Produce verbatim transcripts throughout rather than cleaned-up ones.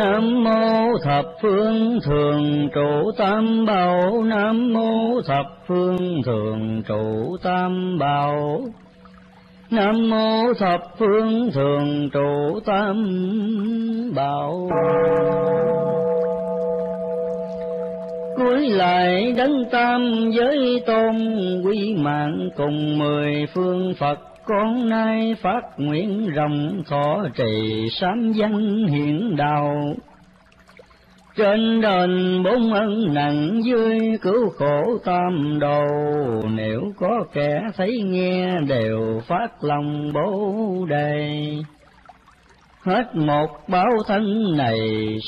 Nam mô thập phương thường trụ Tam Bảo. Nam mô thập phương thường trụ Tam Bảo. Nam mô thập phương thường trụ Tam Bảo. Cúi lại đấng tam giới tôn, quy mạng cùng mười phương Phật. Con nay phát nguyện rộng thọ trì sám danh hiển đạo. Trên đền bốn ân nặng dưới, cứu khổ tam đồ. Nếu có kẻ thấy nghe đều phát lòng bố đề. Hết một báo thân này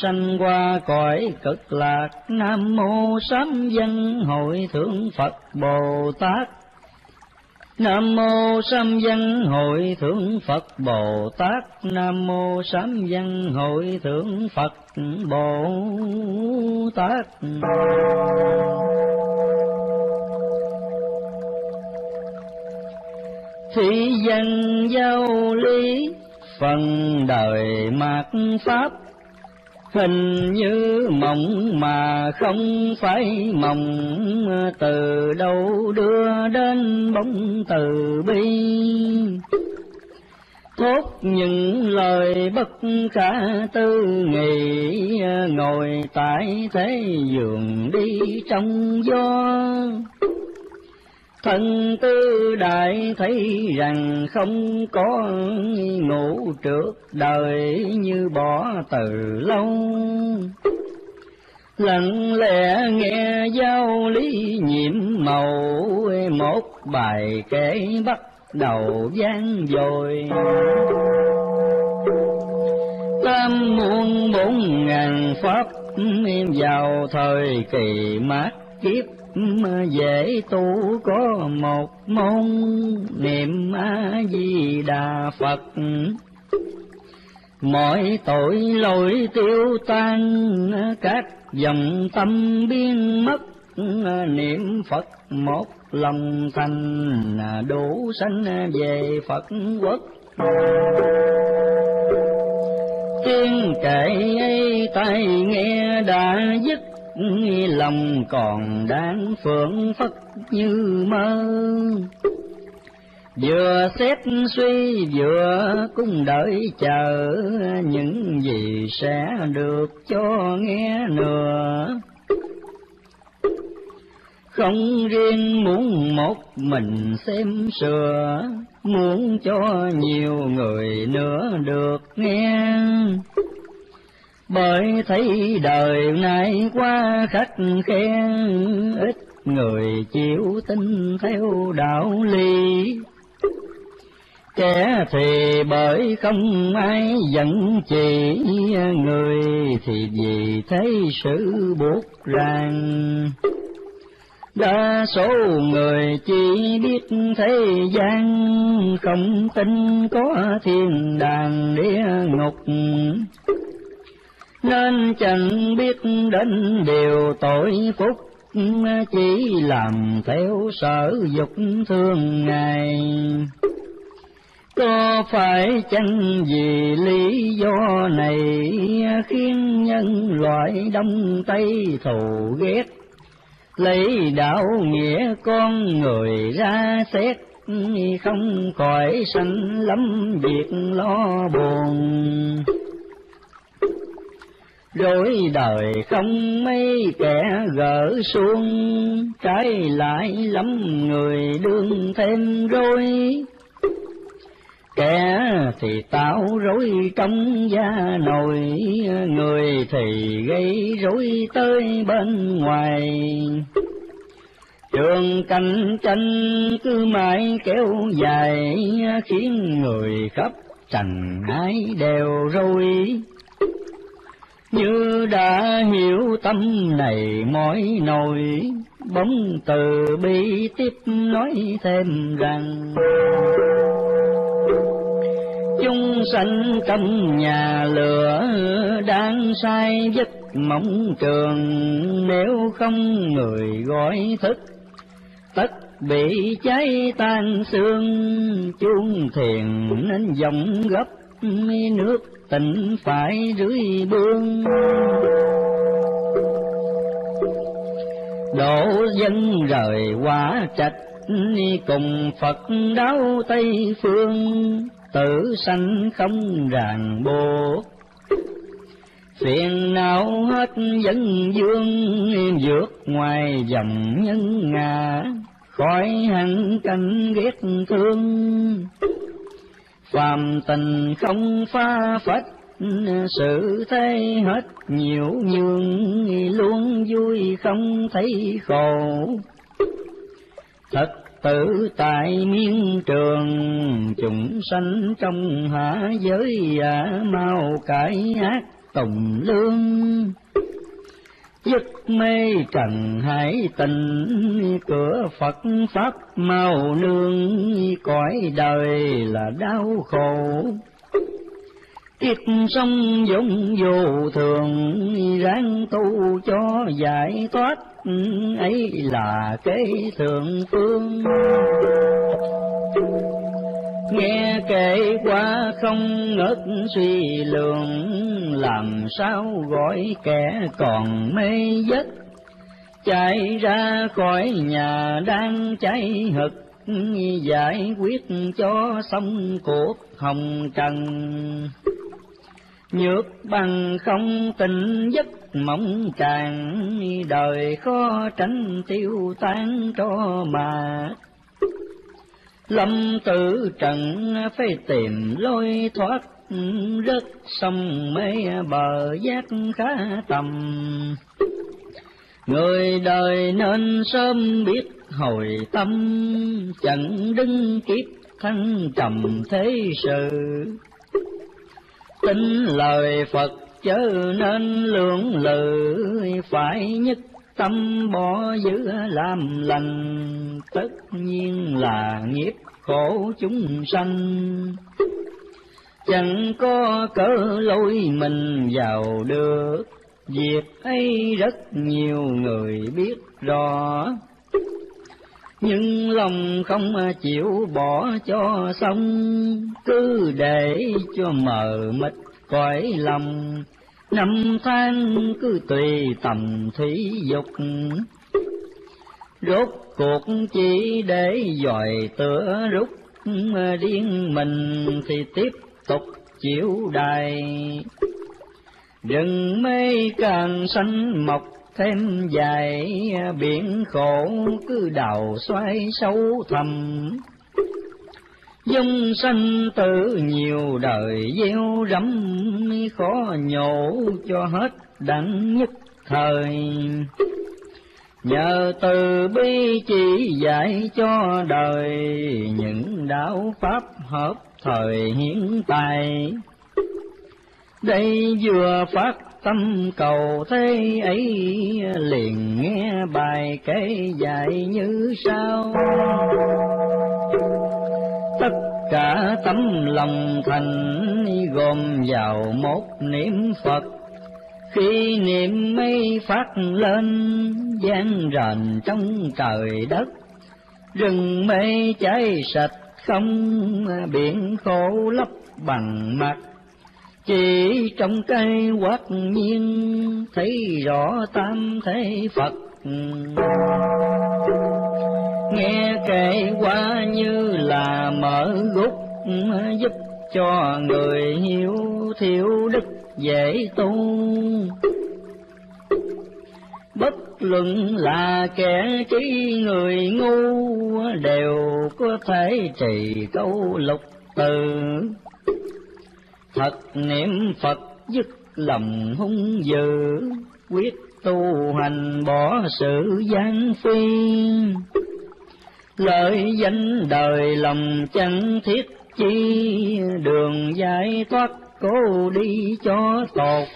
sanh qua cõi cực lạc. Nam mô sám danh hội thượng Phật Bồ Tát. Nam mô sám danh hội thượng Phật Bồ Tát. Nam mô sám danh hội thượng Phật Bồ Tát. Thị dân giáo lý phần đời mạt pháp, hình như mộng mà không phải mộng. Từ đâu đưa đến bóng từ bi, thốt những lời bất khả tư nghị. Ngồi tại thế giường đi trong gió, thân tư đại thấy rằng không có. Ngủ trước đời như bỏ từ lâu, lặng lẽ nghe giáo lý nhiệm màu. Một bài kể bắt đầu vang dội, tam muôn bốn ngàn pháp vào thời kỳ mạt kiếp. Dễ tu có một môn niệm A Di Đà Phật, mọi tội lỗi tiêu tan. Các dòng tâm biến mất, niệm Phật một lòng thành. Đủ sanh về Phật quốc. Tiếng kệ ấy tai nghe đã dứt, lòng còn đáng phượng phất như mơ. Vừa xét suy vừa cũng đợi chờ, những gì sẽ được cho nghe nữa. Không riêng muốn một mình xem sửa, muốn cho nhiều người nữa được nghe. Bởi thấy đời nay quá khách khe, ít người chịu tin theo đạo lý. Kẻ thì bởi không ai dẫn chỉ, người thì vì thấy sự buộc ràng. Đa số người chỉ biết thế gian, không tin có thiên đàng địa ngục. Nên chẳng biết đến điều tội phúc, chỉ làm theo sở dục thương ngày. Có phải chăng vì lý do này, khiến nhân loại đông tây thù ghét, lấy đạo nghĩa con người ra xét, không khỏi sanh lắm việc lo buồn. Rối đời không mấy kẻ gỡ xuống, trái lại lắm người đương thêm rối. Kẻ thì tạo rối trong gia nội, người thì gây rối tới bên ngoài. Trường cạnh tranh cứ mãi kéo dài, khiến người khắp trần ái đều rối. Như đã hiểu tâm này mỏi nổi, bóng từ bi tiếp nói thêm rằng: chúng sanh trong nhà lửa đang say giấc mộng trường, nếu không người gọi thức tất bị cháy tan xương. Chuông thiền nên giọng gấp nước tỉnh phải rưỡi bương. Đổ dân rời quá trạch cùng Phật đáo Tây Phương, tử sanh không ràng buộc. Phiền não hết dân dương, vượt ngoài dòng nhân ngã, khỏi hẳn cảnh ghét thương. Phàm tình không pha phách, sự thế hết nhiều nhường, luôn vui không thấy khổ. Thật tử tại miên trường, chúng sanh trong hạ giới à, mau cải ác tùng lương. Giấc mê trần hải tình, cửa Phật pháp mau nương, cõi đời là đau khổ. Kiếp sông dũng vô thường, ráng tu cho giải thoát, ấy là cái thượng phương. Nghe kể qua không ngớt suy lượng, làm sao gọi kẻ còn mê giấc. Chạy ra khỏi nhà đang cháy hực, giải quyết cho xong cuộc hồng trần. Nhược bằng không tình giấc mộng càng, đời khó tránh tiêu tan cho mà. Lâm tử trận phải tìm lối thoát, rớt sông mê bờ giác khá tầm. Người đời nên sớm biết hồi tâm, chẳng đứng kiếp thăng trầm thế sự. Tính lời Phật chớ nên lưỡng lự, phải nhất tâm bỏ giữ làm lành, tất nhiên là nghiệp khổ chúng sanh. Chẳng có cớ lôi mình vào được, việc ấy rất nhiều người biết rõ. Nhưng lòng không chịu bỏ cho xong, cứ để cho mờ mịt cõi lòng. Năm tháng cứ tùy tầm thủy dục, rốt cuộc chỉ để dòi tựa rút. Điên mình thì tiếp tục chịu đài, rừng mây càng xanh mọc thêm dài. Biển khổ cứ đào xoay sâu thầm, dông sanh tử nhiều đời gieo rẫm. Khó nhổ cho hết đẳng nhất thời, nhờ từ bi chỉ dạy cho đời. Những đạo pháp hợp thời hiện tại, đây vừa phát tâm cầu thế ấy. Liền nghe bài kể dạy như sau: tất cả tấm lòng thành gồm vào một niệm Phật. Khi niệm mây phát lên vang rền trong trời đất, rừng mây cháy sạch không, biển khổ lấp bằng mặt. Chỉ trong cây quát nhiên thấy rõ tam thế Phật. Nghe kể qua như là mở gốc, giúp cho người hiểu thiếu đức dễ tu. Bất luận là kẻ trí người ngu, đều có thể trì câu lục từ. Thật niệm Phật dứt lòng hung dữ, quyết tu hành bỏ sự gian phi. Lợi danh đời lòng chẳng thiết chi, đường giải thoát cố đi cho tột.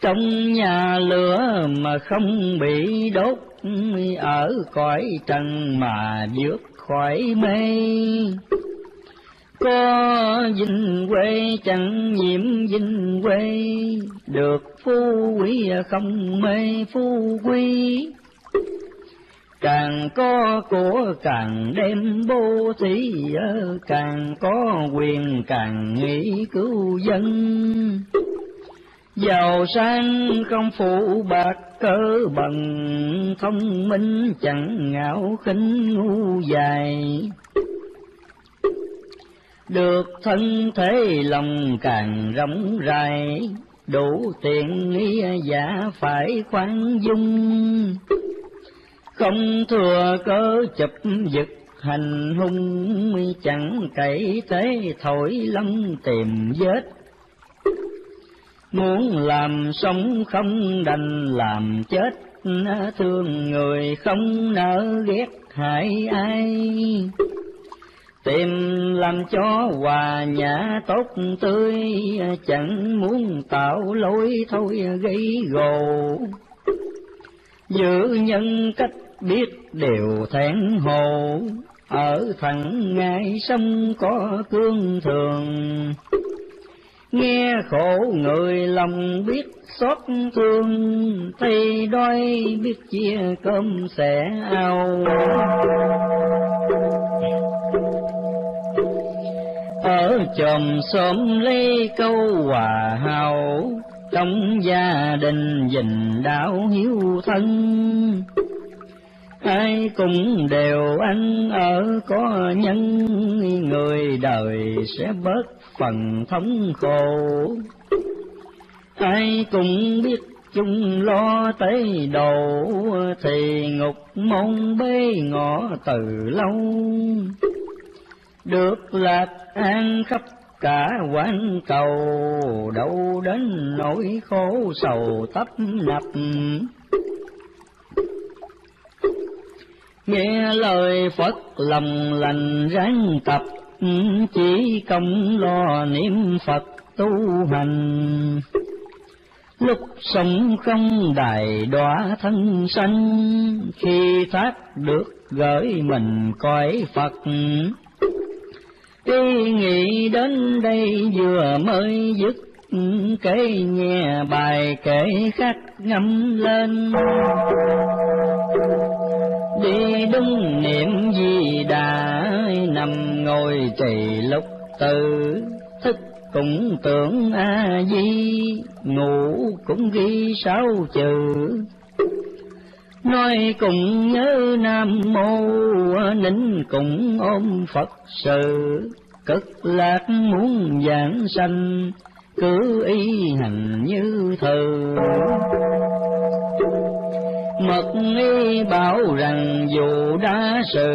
Trong nhà lửa mà không bị đốt, ở cõi trần mà vượt khỏi mê. Có vinh quê chẳng nhiễm vinh quê, được phú quý không mê phú quý. Càng có của càng đem bố thí, càng có quyền càng nghĩ cứu dân. Giàu sang không phụ bạc cỡ bằng, thông minh chẳng ngạo khinh ngu dài. Được thân thế lòng càng rộng rãi, đủ tiện nghĩa giả phải khoan dung. Không thừa cớ chụp giật hành hung, chẳng cậy thế thổi lâm tìm vết. Muốn làm sống không đành làm chết, thương người không nỡ ghét hại ai. Tìm làm cho hòa nhã tốt tươi, chẳng muốn tạo lối thôi gây gồ. Giữ nhân cách biết điều thẹn hồ, ở thẳng ngay sông có cương thường. Nghe khổ người lòng biết xót thương, thì đói biết chia cơm sẻ ao. Ở chòm xóm lấy câu hòa hào, trong gia đình gìn đạo hiếu thân. Ai cũng đều ăn ở có nhân, người đời sẽ bớt phần thống khổ. Ai cũng biết chung lo tới đầu, thì ngục môn bế ngõ từ lâu. Được lạc an khắp cả quán cầu, đâu đến nỗi khổ sầu tấp nập. Nghe lời Phật lòng lành ráng tập, chỉ công lo niệm Phật tu hành. Lúc sống không đài đọa thân sanh, khi thoát được gửi mình cõi Phật. Ý nghĩ đến đây vừa mới dứt, cái nghe bài kể khách ngâm lên. Đi đúng niệm gì đã, nằm ngồi trì lúc tự thức cũng tưởng a di, ngủ cũng ghi sáu chữ. Nói cùng nhớ Nam Mô, nín cùng ôm Phật sự. Cực lạc muốn giảng sanh, cứ y hành như thờ. Mật y bảo rằng dù đã sự,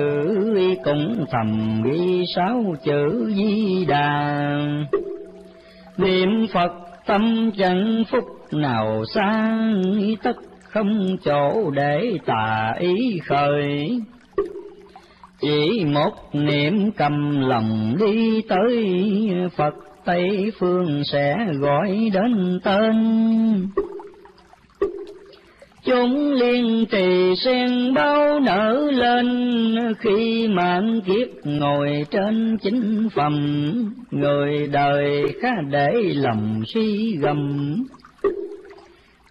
cũng thầm ghi sáu chữ Di Đà. Niệm Phật tâm chẳng phúc nào xa, tất không chỗ để tà ý khởi. Chỉ một niệm cầm lòng đi tới, Phật Tây Phương sẽ gọi đến tên. Chúng liên trì sen bao nở lên, khi mạng kiếp ngồi trên chính phẩm. Người đời khá để lòng suy gầm,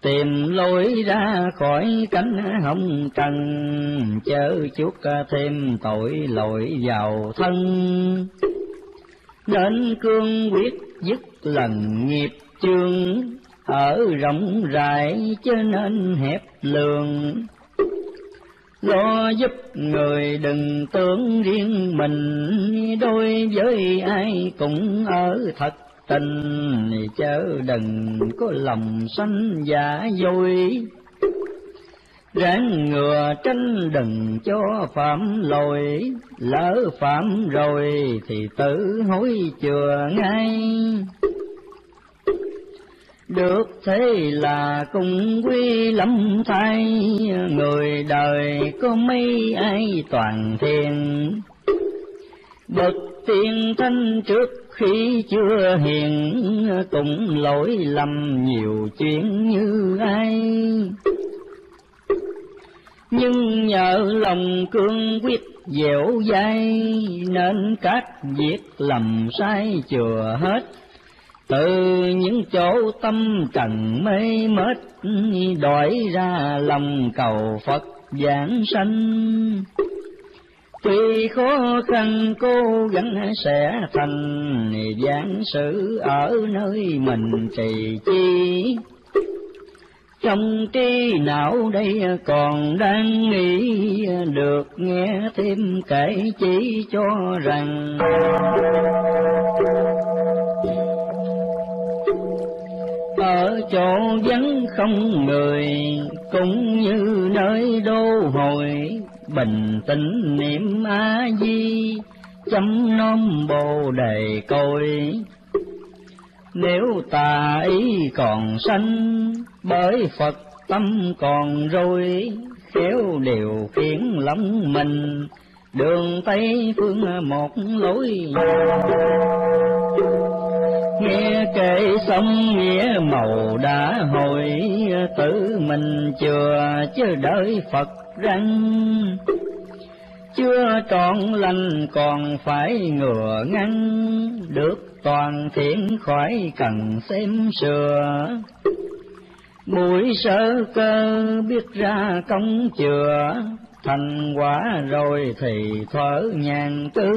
tìm lối ra khỏi cánh hồng trần. Chớ chuốc thêm tội lỗi vào thân, nên cương quyết dứt lần nghiệp chương. Ở rộng rãi chứ nên hẹp lường, lo giúp người đừng tưởng riêng mình. Đối với ai cũng ở thật tình, chớ đừng có lòng sanh giả dối. Ráng ngừa tránh đừng cho phạm lỗi, lỡ phạm rồi thì tự hối chừa ngay. Được thế là cùng quy lắm thay, người đời có mấy ai toàn thiền. Bậc tiên thanh trước khi chưa hiền, cũng lỗi lầm nhiều chuyện như ai. Nhưng nhờ lòng cương quyết dẻo dai, nên các việc lầm sai chừa hết. Từ những chỗ tâm trần mê mệt, đổi ra lòng cầu Phật vãng sanh. Tuy khó khăn cố gắng sẽ thành, vãng sự ở nơi mình trì chi. Trong trí não đây còn đang nghĩ, được nghe thêm kể chỉ cho rằng. Ở chỗ vắng không người, cũng như nơi đô hội, bình tĩnh niệm A-di, chấm nom bồ đề coi. Nếu tà ý còn sanh, bởi Phật tâm còn rồi, khéo điều khiển lòng mình, đường Tây phương một lối. Nghe kể xong nghĩa màu đã hồi, tự mình chừa chứ đợi Phật răng. Chưa trọn lành còn phải ngừa ngăn, được toàn thiện khỏi cần xem sửa. Mũi sơ cơ biết ra công chừa, thành quả rồi thì thở nhàn tư.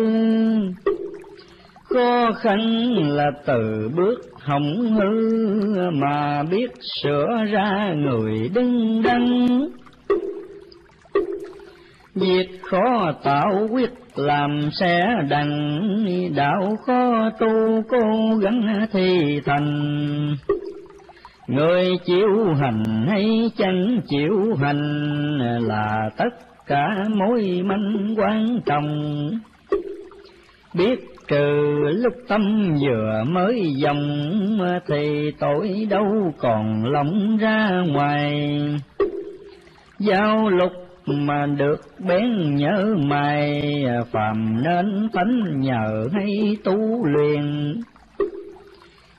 Khó khăn là từ bước hỏng hư, mà biết sửa ra người đứng đắn. Việc khó tạo quyết làm sẽ đặng, đạo khó tu cố gắng thì thành. Người chịu hành hay chẳng chịu hành, là tất cả mối manh quan trọng. Biết trừ lúc tâm vừa mới dòng, thì tội đâu còn lỏng ra ngoài. Giao lục mà được bén nhớ mày, phàm nên tánh nhờ hay tu luyện.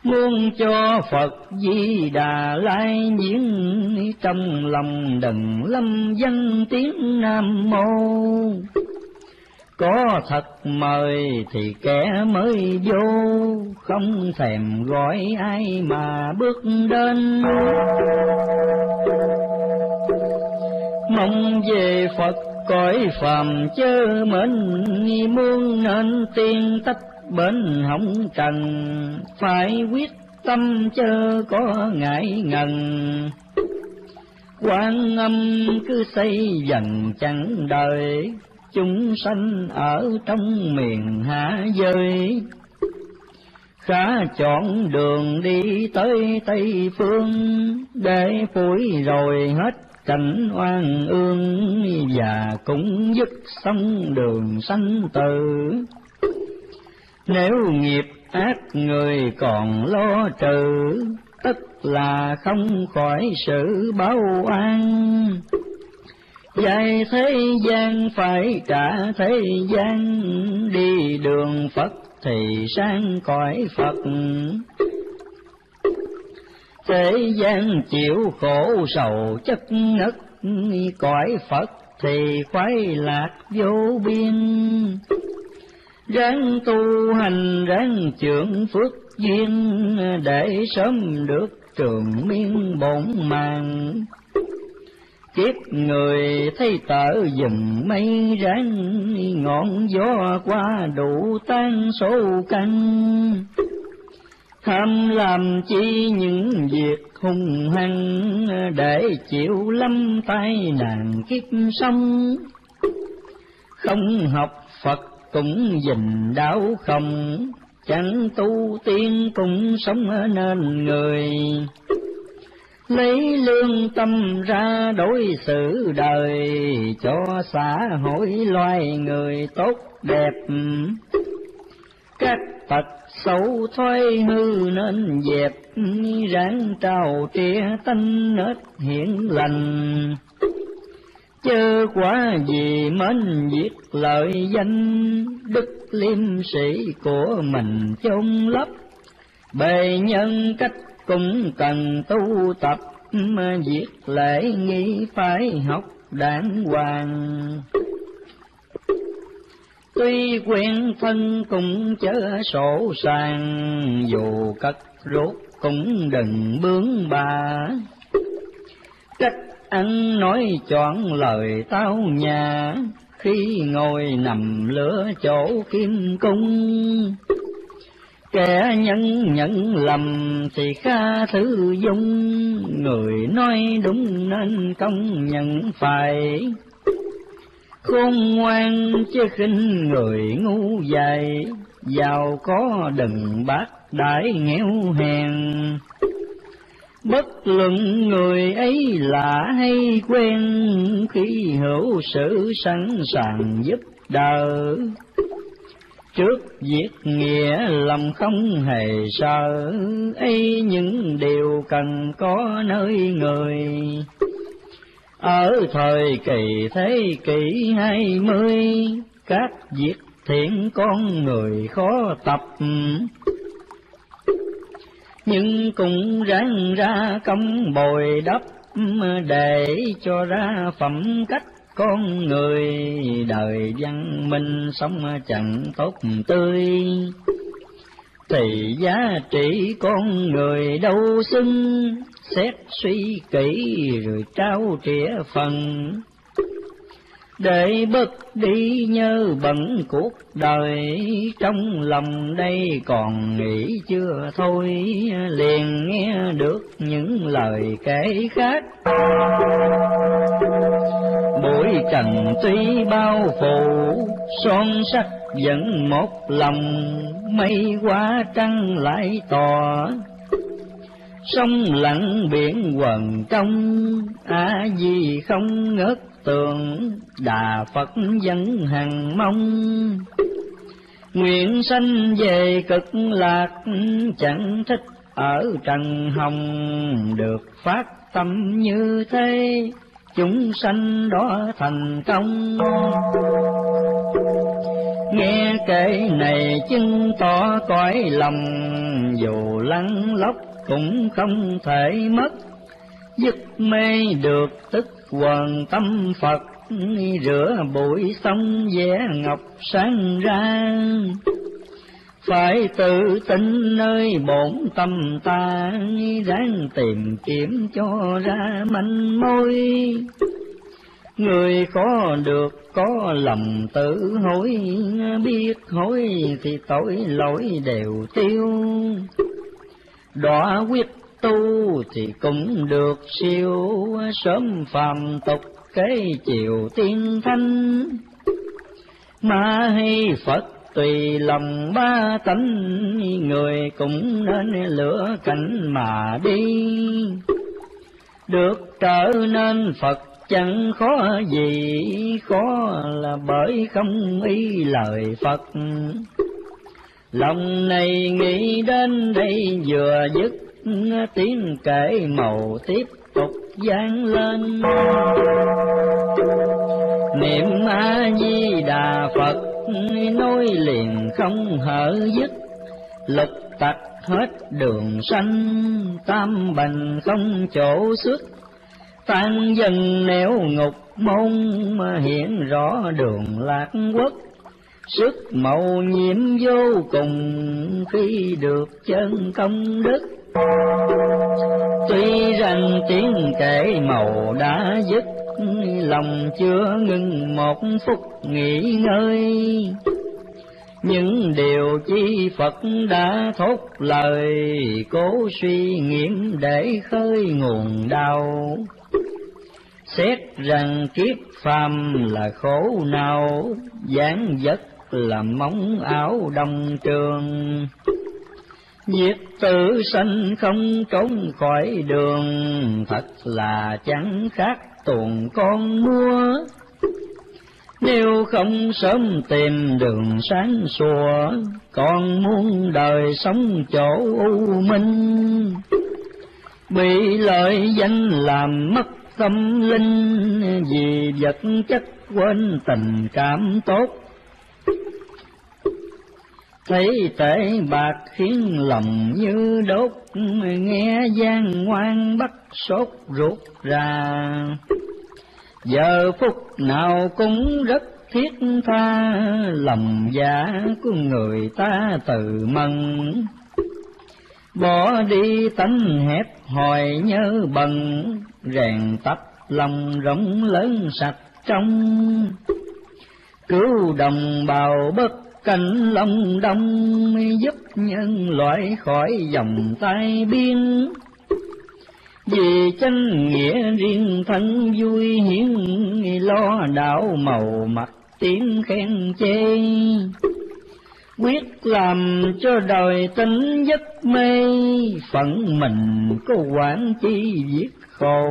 Muốn cho Phật Di Đà lai nhiễn, trong lòng đừng lâm dân tiếng Nam Mô. Có thật mời thì kẻ mới vô, không thèm gọi ai mà bước đến. Mong về Phật cõi phàm chớ mến, muốn nên tiên tách bến hỏng trần, phải quyết tâm chớ có ngại ngần. Quan âm cứ xây dần chẳng đời, chúng sanh ở trong miền hạ giới. Khá chọn đường đi tới Tây Phương, để phủi rồi hết cảnh oan ương, và cũng dứt xong đường sanh tử. Nếu nghiệp ác người còn lo trừ, tức là không khỏi sự báo oan. Dạy thế gian phải trả thế gian, đi đường Phật thì sang cõi Phật. Thế gian chịu khổ sầu chất ngất, cõi Phật thì khoái lạc vô biên. Ráng tu hành ráng trưởng phước duyên, để sớm được trường miên bổn mạng. Kiếp người thấy tở dùm mây ráng, ngọn gió qua đủ tan số căn. Tham làm chi những việc hung hăng, để chịu lắm tai nạn kiếp sống. Không học Phật cũng dình đáo không, chẳng tu tiên cũng sống nên người. Lấy lương tâm ra đối xử đời, cho xã hội loài người tốt đẹp. Các tật xấu thói hư nên dẹp, ráng trao trĩa tánh nết hiển lành. Chớ quá gì mến giết lợi danh, đức liêm sĩ của mình chôn lấp. Bề nhân cách cũng cần tu tập, mà việc lễ nghi phải học đàng hoàng. Tuy quen thân cũng chớ sổ sàng, dù cất rốt cũng đừng bướng bà. Cách ăn nói choảng lời tao nhà, khi ngồi nằm lửa chỗ kim cung. Kẻ nhân nhận lầm thì kha thứ dung, người nói đúng nên công nhận phải. Khôn ngoan chứ khinh người ngu dại, giàu có đừng bác đãi nghèo hèn. Bất luận người ấy lạ hay quen, khi hữu sự sẵn sàng giúp đỡ. Trước việc nghĩa lòng không hề sợ, ấy những điều cần có nơi người. Ở thời kỳ thế kỷ hai mươi, các việc thiện con người khó tập, nhưng cũng ráng ra công bồi đắp, để cho ra phẩm cách con người. Đời văn minh sống chẳng tốt tươi, thì giá trị con người đâu xứng. Xét suy kỹ rồi trao trĩa phần, để bớt đi nhớ bận cuộc đời. Trong lòng đây còn nghĩ chưa thôi, liền nghe được những lời kể khác. Bụi trần tuy bao phủ, son sắc vẫn một lòng. Mây quá trăng lại tỏ, sông lặng biển quần trong. Á gì không ngớt tường, Đà Phật vẫn hằng mong. Nguyện sanh về cực lạc, chẳng thích ở trần hồng. Được phát tâm như thế, chúng sanh đó thành công. Nghe kể này chứng tỏ cõi lòng, dù lăn lóc cũng không thể mất. Dứt mê được tức hoàn tâm Phật, rửa bụi xong vẽ ngọc sáng ra. Phải tự tin nơi bổn tâm ta, ráng tìm kiếm cho ra manh mối. Người có được có lòng tự hối, biết hối thì tội lỗi đều tiêu. Đọa quyết tu thì cũng được siêu, sớm phàm tục kế chiều tiên thanh. Ma hay Phật tùy lòng ba tánh, người cũng nên lửa cảnh mà đi. Được trở nên Phật chẳng khó gì, khó là bởi không y lời Phật. Lòng này nghĩ đến đây vừa dứt, tiếng kể màu tiếp tục vang lên. Niệm A Di Đà Phật nói liền không hở dứt, lục tặc hết đường sanh, tam bành không chỗ xuất. Tan dần nẻo ngục môn, mà hiện rõ đường lạc quốc. Sức màu nhiễm vô cùng, khi được chân công đức. Tuy rằng tiếng kể màu đã dứt, lòng chưa ngừng một phút nghỉ ngơi. Những điều chi Phật đã thốt lời, cố suy nghiệm để khơi nguồn đau. Xét rằng kiếp phàm là khổ nào, dáng dấp là móng áo đông trường. Việc tử sanh không trốn khỏi đường, thật là chẳng khác tuồng con mua. Nếu không sớm tìm đường sáng sủa, còn muốn đời sống chỗ u minh. Bị lợi danh làm mất tâm linh, vì vật chất quên tình cảm tốt. Thấy tệ bạc khiến lòng như đốt, nghe gian ngoan bắt sốt ruột ra. Giờ phút nào cũng rất thiết tha, lòng dạ của người ta tự mừng. Bỏ đi tánh hẹp hòi nhớ bần, rèn tập lòng rộng lớn sạch trong, cứu đồng bào bất cảnh lòng đông, giúp nhân loại khỏi dòng tai biên. Vì chân nghĩa riêng thân vui hiến, lo đạo màu mặt tiếng khen chê. Quyết làm cho đời tính giấc mê, phận mình có quản chi viết khổ.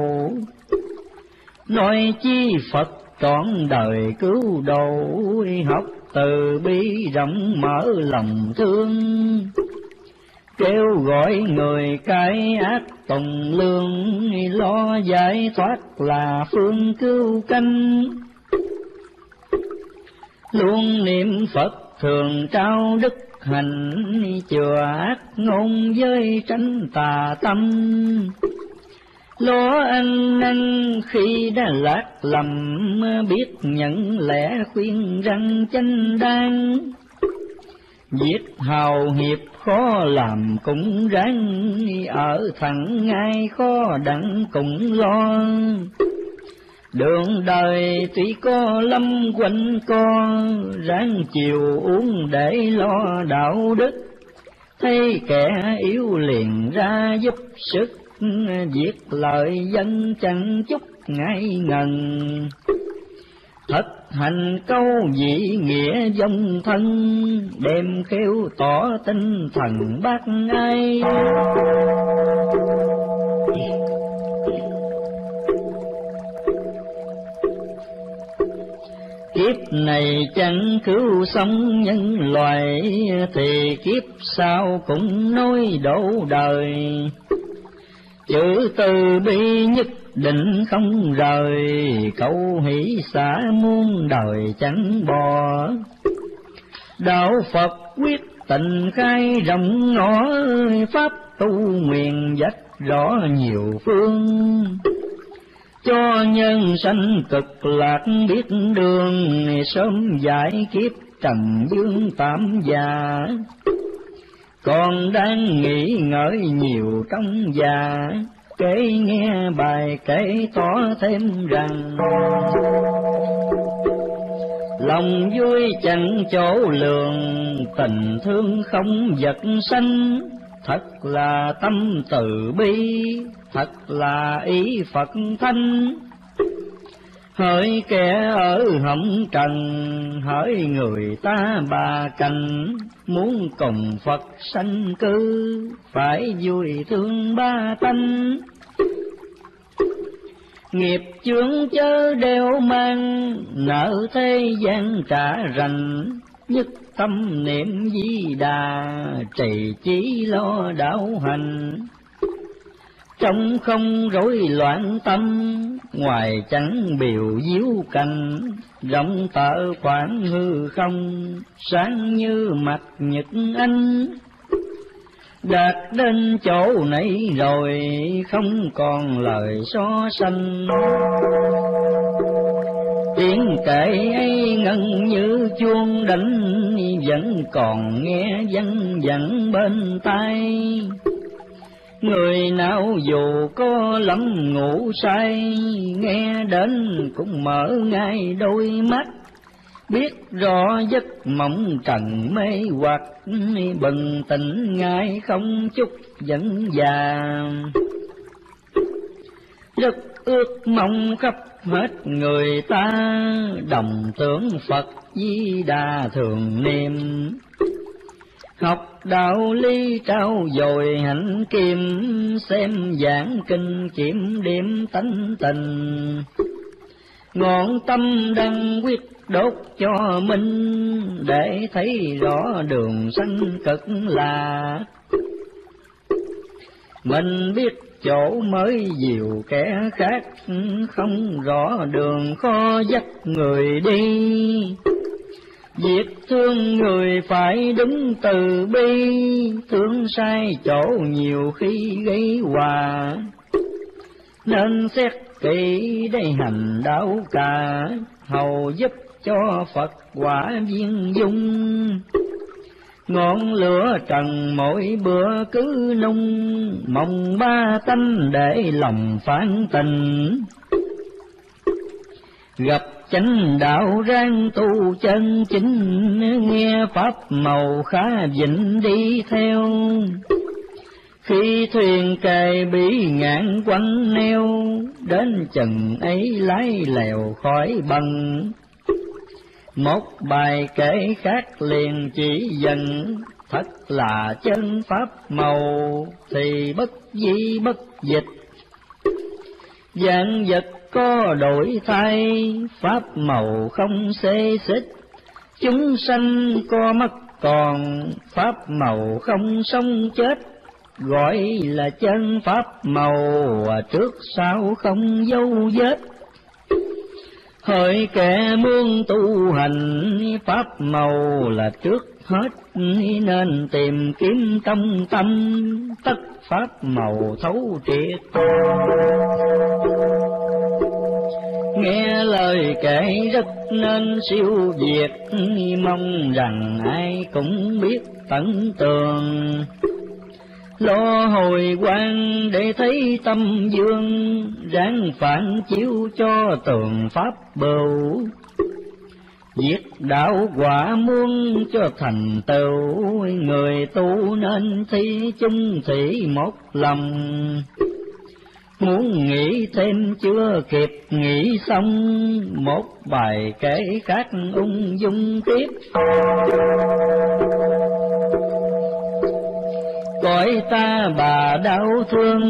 Nói chi Phật trọn đời cứu độ, học từ bi rộng mở lòng thương. Kêu gọi người cái ác tùng lương, lo giải thoát là phương cứu canh. Luôn niệm Phật thường trao đức hạnh, chừa ác ngôn giới tránh tà tâm. Lo ăn năn khi đã lạc lầm, biết nhận lẽ khuyên răng chánh đáng. Việc hào hiệp khó làm cũng ráng, ở thẳng ngay khó đặng cũng lo. Đường đời tuy có lâm quanh con, ráng chiều uống để lo đạo đức. Thấy kẻ yếu liền ra giúp sức, việc lợi dân chẳng chút ngại ngần. Thật hành câu vị nghĩa dòng thân, đem khéo tỏ tinh thần bác ai. Kiếp này chẳng cứu sống nhân loại, thì kiếp sau cũng nối đổ đời. Chữ từ bi nhất định không rời, câu hỷ xả muôn đời chẳng bỏ. Đạo Phật quyết tình khai rộng ngõ, pháp tu nguyện dắt rõ nhiều phương. Cho nhân sanh cực lạc biết đường, sớm giải kiếp trần dương tạm già. Còn đang nghĩ ngợi nhiều trong già, kể nghe bài kể tỏ thêm rằng. Lòng vui chẳng chỗ lường, tình thương không vật sanh. Thật là tâm từ bi, thật là ý Phật thanh. Hỡi kẻ ở hồng trần, hỡi người ta bà cành. Muốn cùng Phật sanh cư, phải vui thương ba tánh. Nghiệp chướng chớ đều mang, nợ thế gian trả rành. Nhất tâm niệm Di Đà, trì chí lo đạo hành. Trong không rối loạn tâm, ngoài chẳng biểu diếu cành. Rộng tợ khoảng hư không, sáng như mặt nhật anh. Đạt đến chỗ này rồi, không còn lời so sánh. Tiếng kệ ấy ngân như chuông đánh, vẫn còn nghe văng vẳng bên tai. Người nào dù có lắm ngủ say, nghe đến cũng mở ngay đôi mắt. Biết rõ giấc mộng trần mê hoặc, bừng tỉnh ngay không chút vẫn già. Rất ước mong khắp hết người ta, đồng tưởng Phật Di Đà thường niệm. Học đạo lý trao dồi hạnh kim, xem giảng kinh kiểm điểm tánh tình. Ngọn tâm đang quyết đốt cho mình, để thấy rõ đường sanh cực lạc. Mình biết chỗ mới dìu kẻ khác, không rõ đường khó dắt người đi. Việc thương người phải đúng từ bi, thương sai chỗ nhiều khi gây hòa. Nên xét kỹ đây hành đạo cả, hầu giúp cho Phật quả viên dung. Ngọn lửa trần mỗi bữa cứ nung, mong ba tánh để lòng phán tình. gặp chánh đạo rang tu chân chính, nghe pháp màu khá vịnh đi theo. Khi thuyền cày bị ngạn quăng neo, đến chừng ấy lái lèo khỏi bằng. Một bài kể khác liền chỉ dần, thật là chân pháp màu thì bất di bất dịch. Dạng vật có đổi thay, pháp màu không xê xích. Chúng sanh có mất còn, pháp màu không sống chết. Gọi là chân pháp màu, trước sau không dấu vết. Hỡi kẻ muốn tu hành, pháp màu là trước hết, nên tìm kiếm trong tâm, tất pháp màu thấu triệt. Nghe lời kể rất nên siêu việt, mong rằng ai cũng biết tận tường. Lo hồi quang để thấy tâm dương, ráng phản chiếu cho tường pháp bầu. Diệt đạo quả muôn cho thành tựu, người tu nên thi chung thủy một lòng. Muốn nghĩ thêm chưa kịp nghĩ xong, một bài kể khác ung dung tiếp. Cõi ta bà đau thương,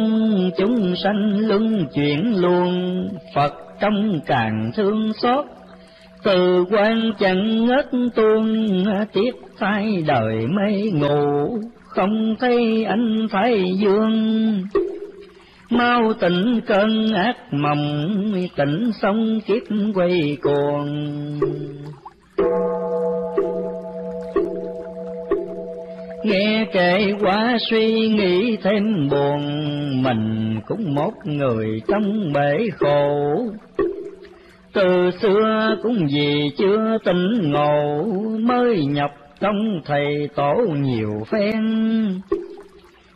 chúng sanh luân chuyển luôn, Phật trong càng thương xót. Từ quan chẳng ngất tuôn, tiếp thay đời mây ngủ, không thấy anh thấy dương. Mau tỉnh cơn ác mộng, tỉnh xong kiếp quay cuồng. Nghe kể quá suy nghĩ thêm buồn, mình cũng một người trong bể khổ. Từ xưa cũng vì chưa tỉnh ngộ, mới nhập trong thầy tổ nhiều phen.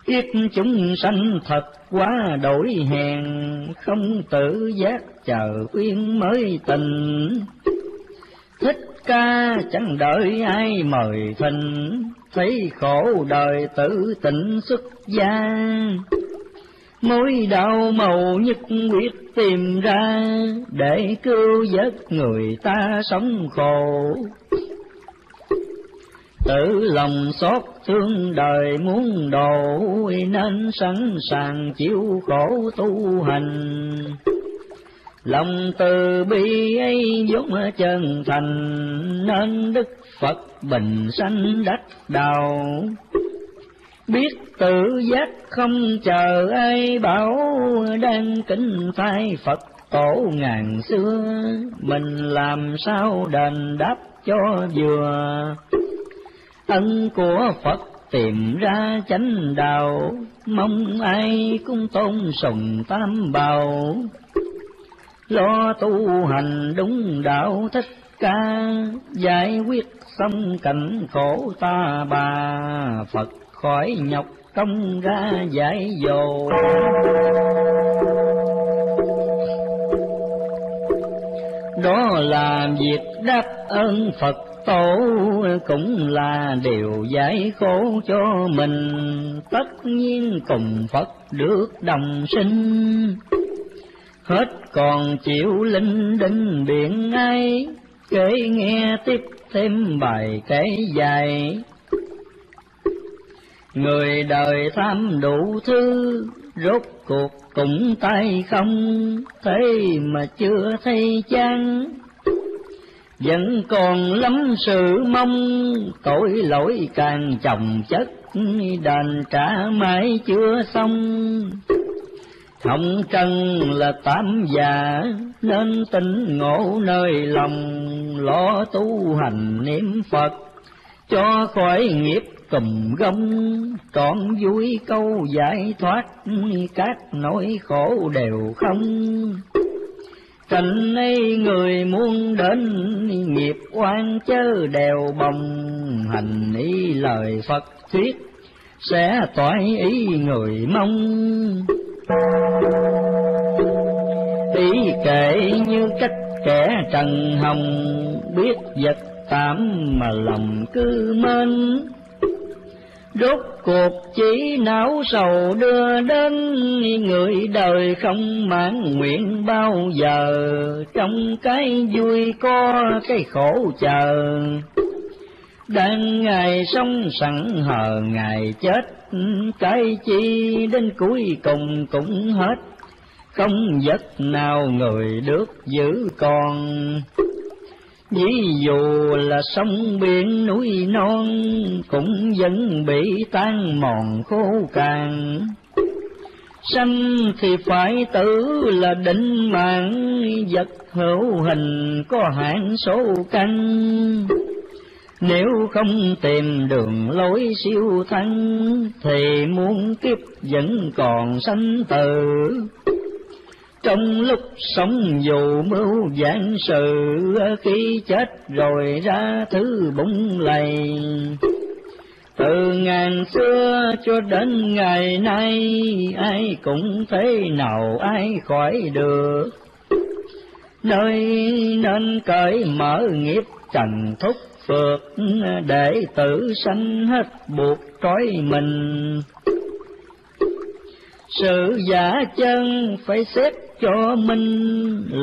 Kiếp chúng sanh thật quá đổi hèn, không tự giác chờ uyên mới tình. Thích Ca chẳng đợi ai mời thình, thấy khổ đời tự tỉnh xuất gia. Mối đau màu nhất quyết tìm ra, để cứu vớt người ta sống khổ. Tự lòng xót thương đời muốn đổi, nên sẵn sàng chịu khổ tu hành. Lòng từ bi ấy vốn chân thành, nên Đức Phật bình sanh đắc đạo. Biết tự giác không chờ ai bảo, đang kính thay Phật tổ ngàn xưa. Mình làm sao đền đáp cho vừa, ân của Phật tìm ra chánh đạo. Mong ai cũng tôn sùng Tam Bảo, lo tu hành đúng đạo Thích Ca. Giải quyết xong cảnh khổ ta bà, Phật khỏi nhọc công ra giải dồ. Đó là việc đáp ơn Phật tổ, cũng là điều giải khổ cho mình. Tất nhiên cùng Phật được đồng sinh, hết còn chịu linh đinh biển ấy. Kể nghe tiếp thêm bài kể dài, người đời tham đủ thứ, rốt cuộc cũng tay không. Thế mà chưa thấy chán, vẫn còn lắm sự mong. Tội lỗi càng chồng chất, đền trả mãi chưa xong. Hồng trần là tám già, nên tỉnh ngộ nơi lòng. Lo tu hành niệm Phật, cho khỏi nghiệp tùm gông. Trọn vui câu giải thoát, các nỗi khổ đều không. Trần ấy người muốn đến, nghiệp oan chớ đều bồng. Hành ý lời Phật thuyết, sẽ toại ý người mong. bị kể như cách kẻ trần hồng, biết vật tám mà lòng cứ mến. Rốt cuộc chỉ não sầu đưa đến, người đời không mãn nguyện bao giờ. Trong cái vui có cái khổ chờ, đang ngày sống sẵn hờ ngày chết. Cái chi đến cuối cùng cũng hết, không giấc nào người được giữ còn. Ví dụ là sông biển núi non, cũng vẫn bị tan mòn khô cạn. Sanh thì phải tử là định mạng, vật hữu hình có hạn số căn. Nếu không tìm đường lối siêu thăng, thì muôn kiếp vẫn còn sanh tử. Trong lúc sống dù mưu vạn sự, khi chết rồi ra thứ bụng lầy. Từ ngàn xưa cho đến ngày nay, ai cũng thế nào ai khỏi được. Nơi nên cởi mở nghiệp trần thúc phược, để tử sanh hết buộc trói mình. Sự giả chân phải xếp cho mình,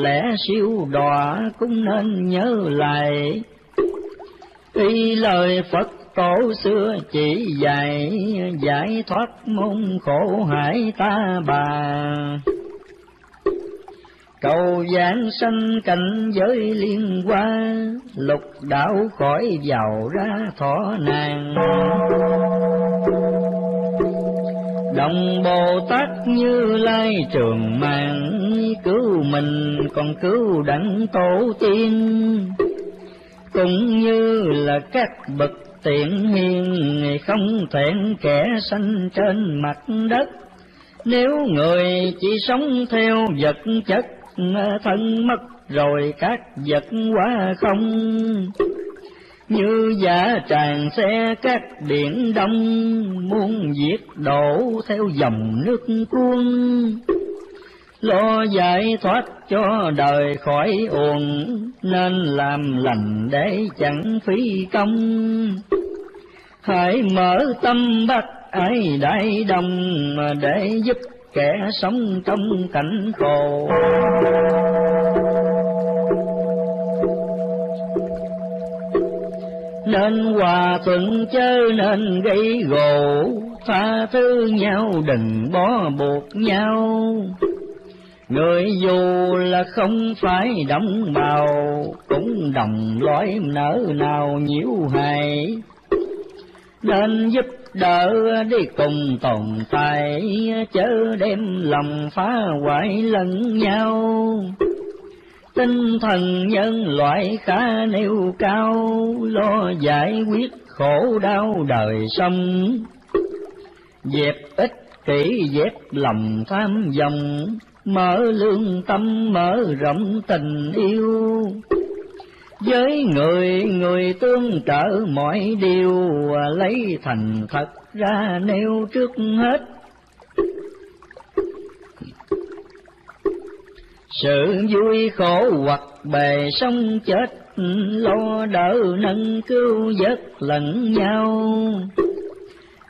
lẽ siêu đọa cũng nên nhớ lại. Y lời Phật tổ xưa chỉ dạy, giải thoát môn khổ hải ta bà. Cầu giảng sanh cảnh giới liên qua, lục đạo khỏi giàu ra thọ nàng. Đồng Bồ Tát Như Lai trường mạng, cứu mình còn cứu đẳng tổ tiên. Cũng như là các bậc tiện hiền, không thẹn kẻ sanh trên mặt đất. Nếu người chỉ sống theo vật chất, thân mất rồi các vật quá không. Như giả tràn xe các biển đông, muốn giết đổ theo dòng nước cuốn. Lo giải thoát cho đời khỏi uổng, nên làm lành để chẳng phí công. Hãy mở tâm bắt ái đại đồng, để giúp kẻ sống trong cảnh khổ. Nên hòa thuận chớ nên gây gổ, tha thứ nhau đừng bó buộc nhau. Người dù là không phải đồng bào, cũng đồng lõi nỡ nào nhiễu hại. Nên giúp đỡ đi cùng tồn tại, chớ đem lòng phá hoại lẫn nhau. Tinh thần nhân loại khá nêu cao, lo giải quyết khổ đau đời sống. Dẹp ích kỷ dẹp lòng tham vọng, mở lương tâm mở rộng tình yêu. Với người người tương trợ mọi điều, lấy thành thật ra nêu trước hết. Sự vui khổ hoặc bề sống chết, lo đỡ nâng cứu vớt lẫn nhau.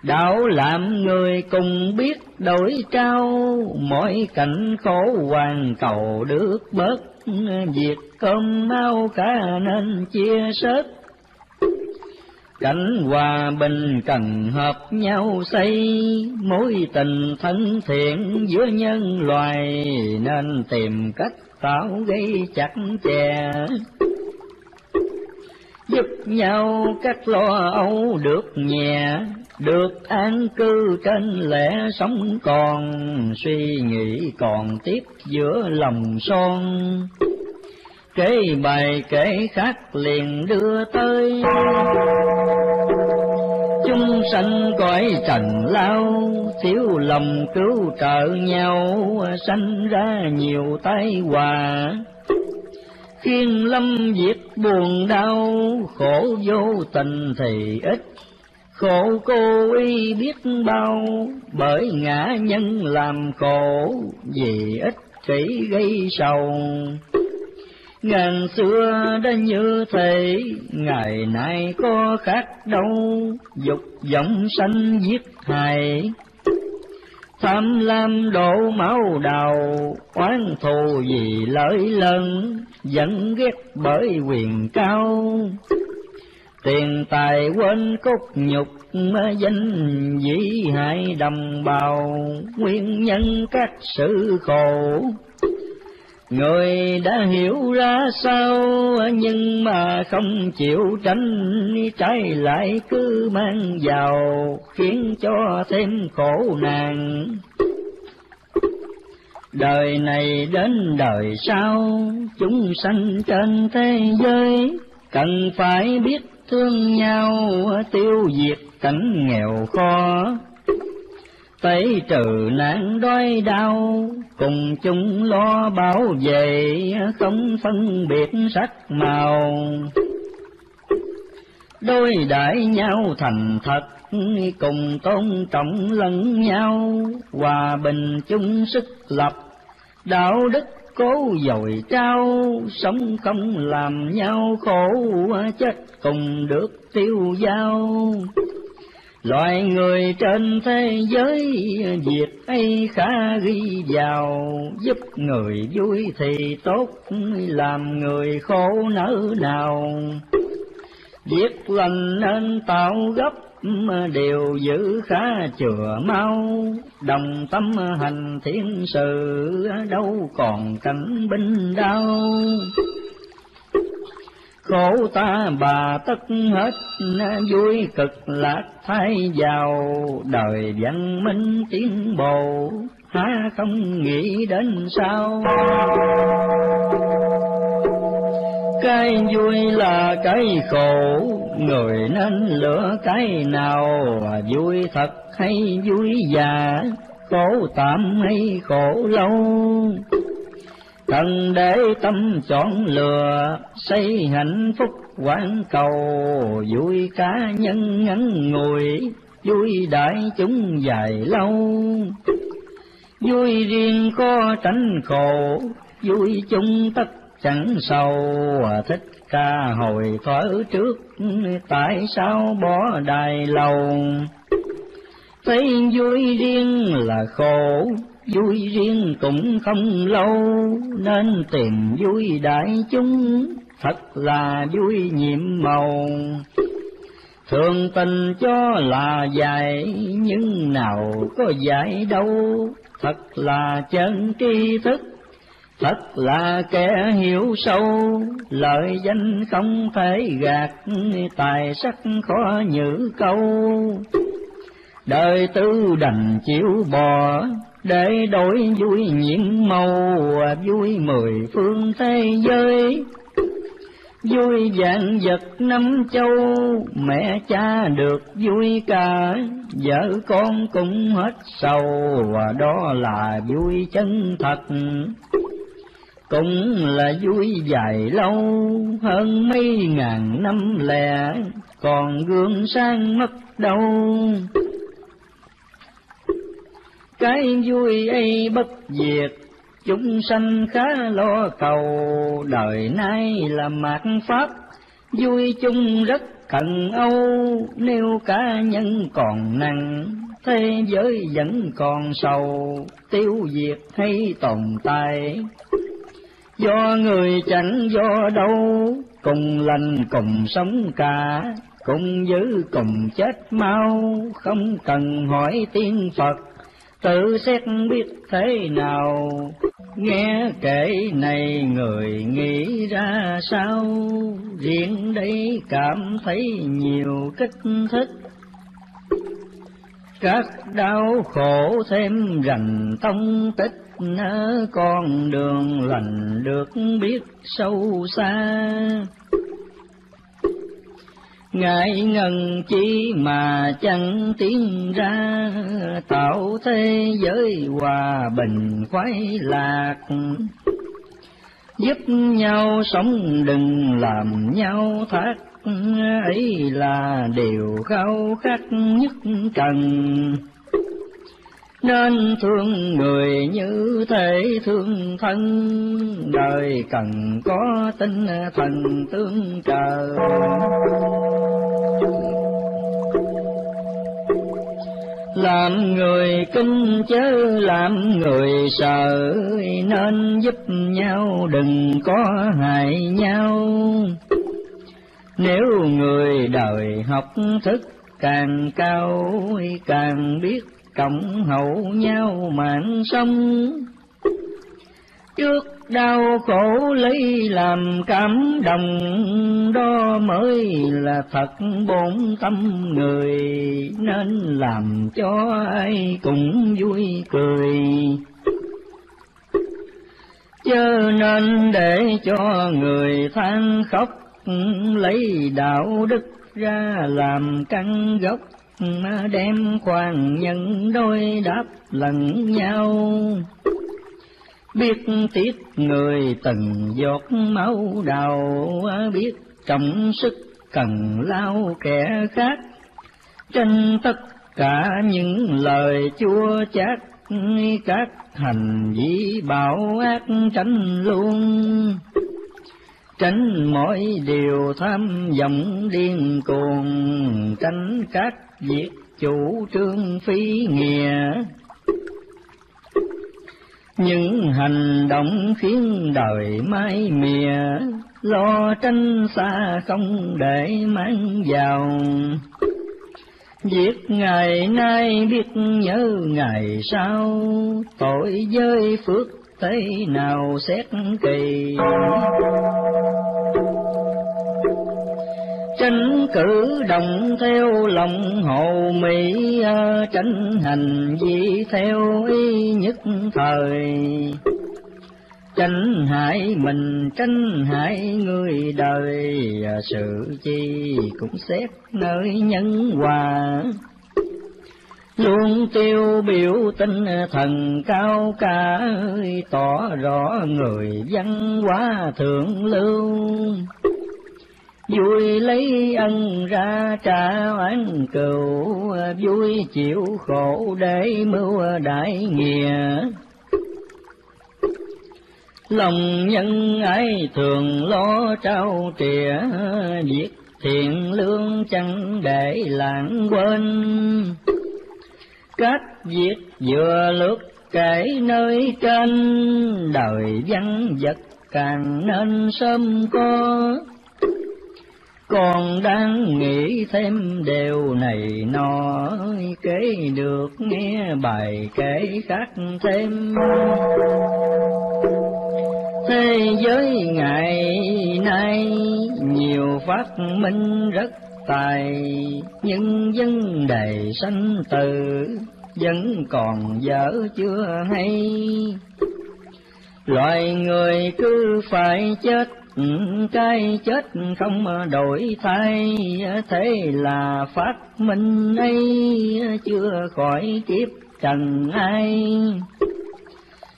Đạo làm người cùng biết đổi trao, mỗi cảnh khổ hoàn cầu được bớt. Việc cơm áo cả nên chia sớt, cảnh hòa bình cần hợp nhau xây. Mối tình thân thiện giữa nhân loài, nên tìm cách tạo gây chặt chẽ. Giúp nhau các lo âu được nhẹ, được an cư trên lẽ sống còn. Suy nghĩ còn tiếp giữa lòng son, cái bài kể khác liền đưa tới. Chúng sanh cõi trần lao, thiếu lòng cứu trợ nhau, sanh ra nhiều tai họa. Khiên lâm việc buồn đau, khổ vô tình thì ít, khổ cô y biết bao. Bởi ngã nhân làm khổ, vì ít thủy gây sầu. Ngàn xưa đã như thế, ngày nay có khác đâu, dục vọng sanh giết hại, tham lam đổ máu đầu, oán thù vì lợi lớn, giận ghét bởi quyền cao. Tiền tài quên cốt nhục, danh dĩ hại đồng bào, nguyên nhân các sự khổ. Người đã hiểu ra sao, nhưng mà không chịu tránh, trái lại cứ mang vào, khiến cho thêm khổ nạn. Đời này đến đời sau, chúng sanh trên thế giới, cần phải biết thương nhau, tiêu diệt cảnh nghèo khó, tẩy trừ nạn đói đau, cùng chung lo bảo vệ, không phân biệt sắc màu. Đối đãi nhau thành thật, cùng tôn trọng lẫn nhau, hòa bình chung sức lập, đạo đức cố dồi trao, sống không làm nhau khổ, chết cùng được tiêu dao. Loài người trên thế giới, việc ấy khá ghi vào, giúp người vui thì tốt, làm người khổ nỡ nào. Việc lành nên tạo gấp, điều giữ khá chừa mau, đồng tâm hành thiện sự, đâu còn cảnh binh đau. Khổ ta bà tất hết, vui cực lạc thay vào, đời văn minh tiến bộ, há không nghĩ đến sao? Cái vui là cái khổ, người nên lựa cái nào, vui thật hay vui giả, khổ tạm hay khổ lâu. Cần để tâm chọn lựa, xây hạnh phúc quán cầu, vui cá nhân ngắn ngủi, vui đại chúng dài lâu. Vui riêng có tránh khổ, vui chung tất chẳng sầu, Thích Ca hồi thở trước, tại sao bỏ đài lầu? Thấy vui riêng là khổ, vui riêng cũng không lâu, nên tìm vui đại chúng, thật là vui nhiệm màu. Thường tình cho là dài, nhưng nào có dài đâu, thật là chân tri thức, thật là kẻ hiểu sâu, lợi danh không thể gạt, tài sắc khó nhử câu. Đời tư đành chịu bỏ, để đổi vui nhiệm màu, vui mười phương thế giới, vui vạn vật năm châu, mẹ cha được vui cả, vợ con cũng hết sầu, đó là vui chân thật. Cũng là vui dài lâu, hơn mấy ngàn năm lẻ, còn gương sang mất đâu. Cái vui ấy bất diệt, chúng sanh khá lo cầu, đời nay là mạt pháp, vui chung rất cần âu. Nếu cá nhân còn nặng, thế giới vẫn còn sầu, tiêu diệt hay tồn tại, do người chẳng do đâu. Cùng lành cùng sống cả, cùng giữ cùng chết mau, không cần hỏi tiên Phật, tự xét biết thế nào. Nghe kể này người nghĩ ra sao, riêng đây cảm thấy nhiều kích thích, các đau khổ thêm rành tông tích, nỡ con đường lành được biết sâu xa. Ngại ngần chi mà chẳng tiến ra, tạo thế giới hòa bình khoái lạc, giúp nhau sống đừng làm nhau thác, ấy là điều khao khát nhất cần. nên thương người như thể thương thân, đời cần có tinh thần tương trợ. Làm người kinh chớ làm người sợ, nên giúp nhau đừng có hại nhau. Nếu người đời học thức càng cao, càng biết cộng hậu nhau mạng sống. Trước đau khổ lấy làm cảm động, đó mới là thật bổn tâm người, nên làm cho ai cũng vui cười. Chớ nên để cho người than khóc, lấy đạo đức ra làm căn gốc, đem khoan nhân đôi đáp lẫn nhau. Biết tiếc người từng giọt máu đầu, biết trọng sức cần lao kẻ khác. Trên tất cả những lời chua chát, các hành vi bạo ác tránh luôn. Tránh mỗi điều tham vọng điên cuồng, tránh các việc chủ trương phi nghĩa. Những hành động khiến đời mái mìa, lo tránh xa không để mang vào. Việc ngày nay biết nhớ ngày sau, tội với phước thế nào xét kỳ. Tránh cử động theo lòng hồ mỹ, tránh hành vi theo ý nhất thời. Tránh hại mình, tránh hại người đời, sự chi cũng xét nơi nhân hòa. Luôn tiêu biểu tinh thần cao cả, tỏ rõ người văn hóa thượng lưu. Vui lấy ân ra trả oán cừu, vui chịu khổ để mưu đại nghĩa. Lòng nhân ái thường lo trao trìa, việc thiện lương chẳng để lãng quên. Các việc vừa lướt kể nơi trên, đời vắng vật càng nên sớm có. Còn đang nghĩ thêm điều này nọ, kể được nghe bài kể khác thêm. Thế giới ngày nay nhiều phát minh rất tài, nhưng vấn đề sanh tử vẫn còn dở chưa hay. Loài người cứ phải chết, cái chết không đổi thay, thế là phát minh ấy chưa khỏi kiếp trần ai.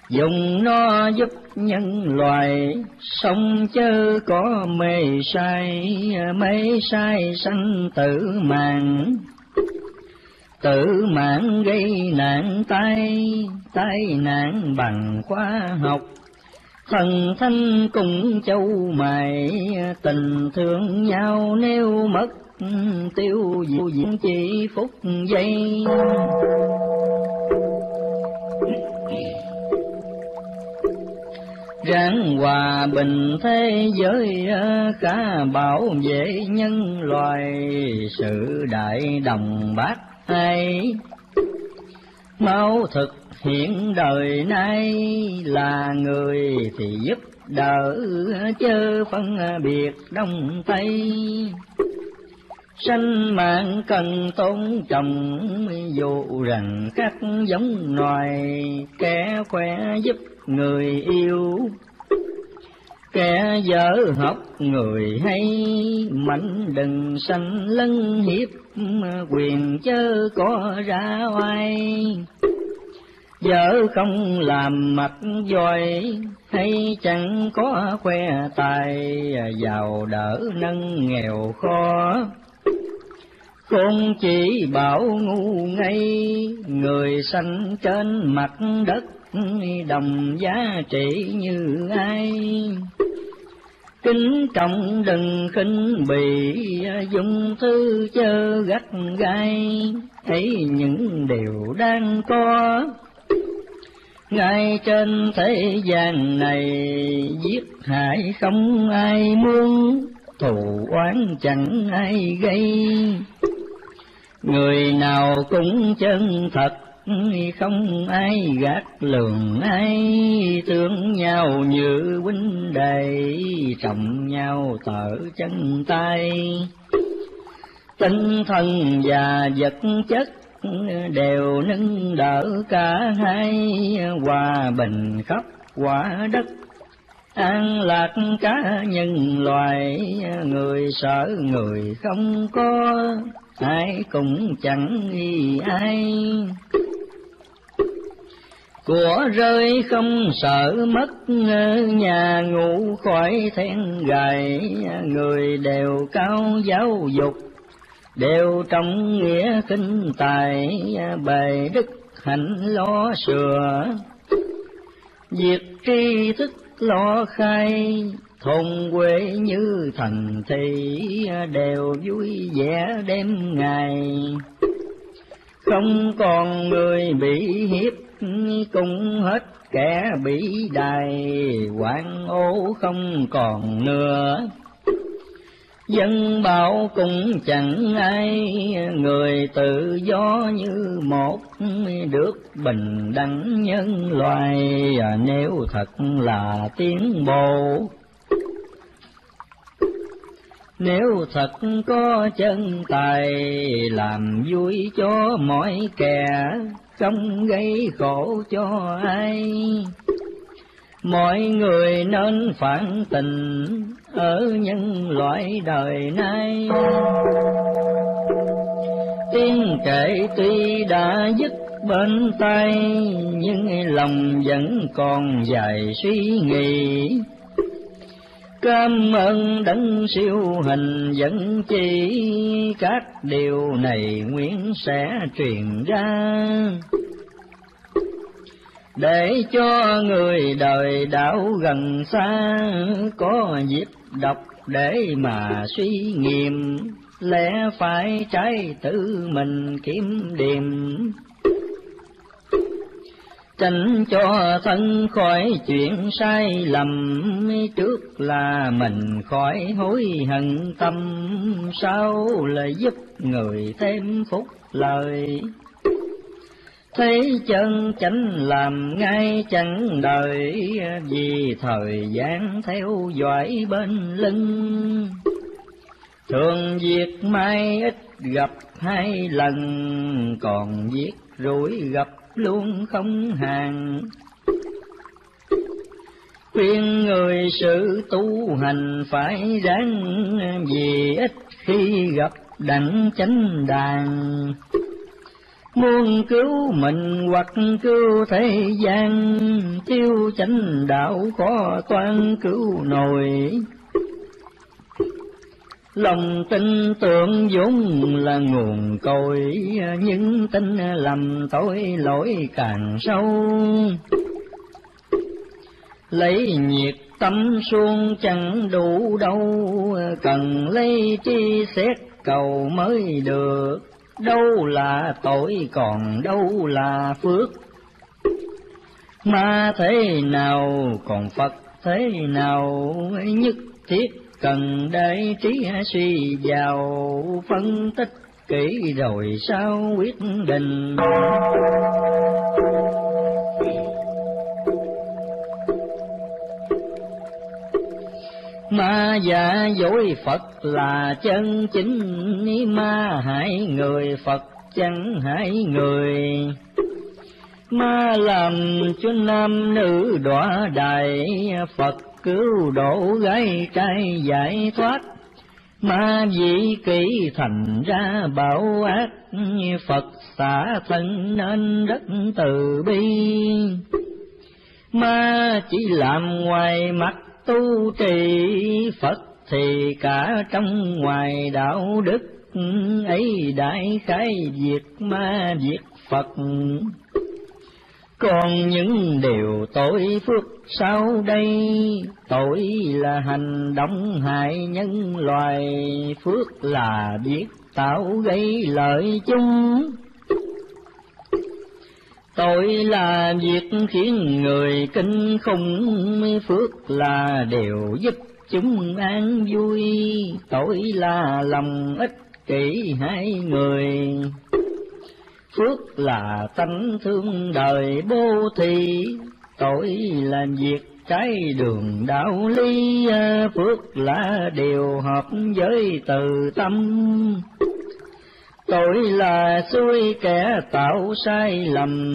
Dùng nó giúp nhân loại sống chớ có mê sai, mê sai sanh tử mạng. Tử mạng gây nạn tai, tai nạn bằng khoa học. Thần thanh cùng châu mày, tình thương nhau nếu mất, tiêu diệt chỉ phút giây. Ráng hòa bình thế giới, cả bảo vệ nhân loại, sự đại đồng bác ai. Máu thực hiện đời nay, là người thì giúp đỡ, chớ phân biệt đông tây. Sanh mạng cần tôn trọng, dù rằng các giống loài, kẻ khỏe giúp người yêu. Kẻ dở học người hay, mạnh đừng sanh lấn hiếp, quyền chớ có ra oai. Dở không làm mặt giỏi, hay chẳng có khoe tài, giàu đỡ nâng nghèo khó. Con chỉ bảo ngu ngây, người sanh trên mặt đất, đồng giá trị như ai. Kính trọng đừng khinh bỉ, dùng thứ chớ gắt gai, thấy những điều đang có. Ngay trên thế gian này, giết hại không ai muốn, thù oán chẳng ai gây. Người nào cũng chân thật, không ai gạt lường ai, thương nhau như huynh đệ, trọng nhau tở chân tay. Tinh thần và vật chất đều nâng đỡ cả hai, hòa bình khắp quả đất, an lạc cả nhân loài. Người sợ người không có, ai cũng chẳng nghi ai. Của rơi không sợ mất, nhà ngủ khỏi then gài. Người đều cao giáo dục, đều trọng nghĩa kinh tài, bề đức hạnh lo sửa, việc tri thức lo khai. Thôn quê như thành thị, đều vui vẻ đêm ngày. Không còn người bị hiếp, cũng hết kẻ bị đày. Hoạn ô không còn nữa, dân bảo cũng chẳng ai. Người tự do như một, được bình đẳng nhân loài. Nếu thật là tiến bộ, nếu thật có chân tài, làm vui cho mọi kẻ, không gây khổ cho ai. Mọi người nên phản tình, ở nhân loại đời nay. Tiếng kệ tuy đã dứt bên tai, nhưng lòng vẫn còn dài suy nghĩ. Cảm ơn đấng siêu hình dẫn chỉ, các điều này nguyện sẽ truyền ra, để cho người đời đảo gần xa, có dịp đọc để mà suy nghiệm, lẽ phải trái tự mình kiểm điểm. Tránh cho thân khỏi chuyện sai lầm, trước là mình khỏi hối hận tâm, sau là giúp người thêm phúc lời. Thấy chân chánh làm ngay chẳng đợi, vì thời gian theo dõi bên lưng. Thường việc mai ít gặp hai lần, còn việc rủi gặp luôn không hàng. Khuyên người sự tu hành phải ráng, vì ít khi gặp đặng chánh đàn. Muốn cứu mình hoặc cứu thế gian, tiêu chánh đạo khó toan cứu nổi. Lòng tin tưởng vốn là nguồn cội, những tin lầm tội lỗi càng sâu. Lấy nhiệt tâm xuông chẳng đủ đâu, cần lấy tri xét cầu mới được. Đâu là tội còn đâu là phước, ma thế nào còn Phật thế nào, nhất thiết cần để trí suy vào, phân tích kỹ rồi sao quyết định. Ma giả dối Phật là chân chính, ma hại người Phật chẳng hại người. Ma làm cho nam nữ đọa đày, Phật cứu độ gái trai giải thoát. Ma dị kỷ thành ra bảo ác, Phật xả thân nên rất từ bi. Ma chỉ làm ngoài mặt tu trì, Phật thì cả trong ngoài đạo đức ấy đại khái diệt ma diệt Phật. Còn những điều tội phước sau đây, tội là hành động hại nhân loài, phước là biết tạo gây lợi chung. Tội là việc khiến người kinh khủng, phước là điều giúp chúng an vui, tội là lòng ích kỷ hai người, phước là tánh thương đời bố thí, tội là việc trái đường đạo lý, phước là điều hợp với từ tâm. Tội là xui kẻ tạo sai lầm,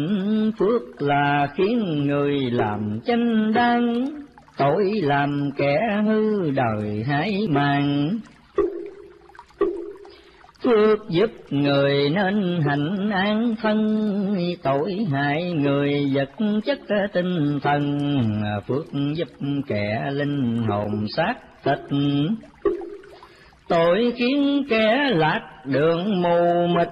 phước là khiến người làm chánh đáng, tội làm kẻ hư đời hãi màng. Phước giúp người nên hạnh an thân, tội hại người vật chất tinh thần, phước giúp kẻ linh hồn xác thịt. Tội khiến kẻ lạc đường mù mịt,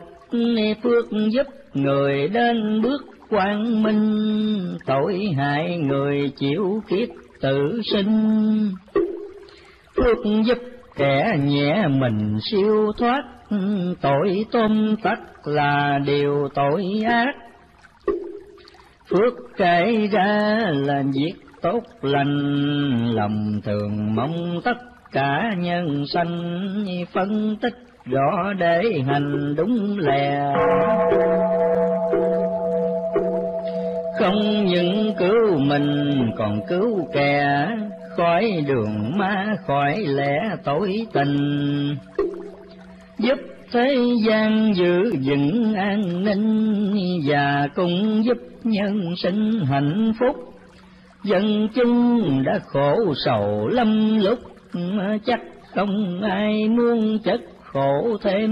phước giúp người đến bước quang minh, tội hại người chịu kiếp tử sinh, phước giúp kẻ nhẹ mình siêu thoát, tội tôm tắt là điều tội ác, phước kể ra là việc tốt lành, lòng thường mong tất cả nhân sanh, phân tích rõ để hành đúng lẽ. Không những cứu mình còn cứu kẻ, khỏi đường ma khỏi lẽ tối tình, giúp thế gian giữ vững an ninh, và cũng giúp nhân sinh hạnh phúc. Dân chúng đã khổ sầu lắm lúc, chắc không ai muốn chất khổ thêm.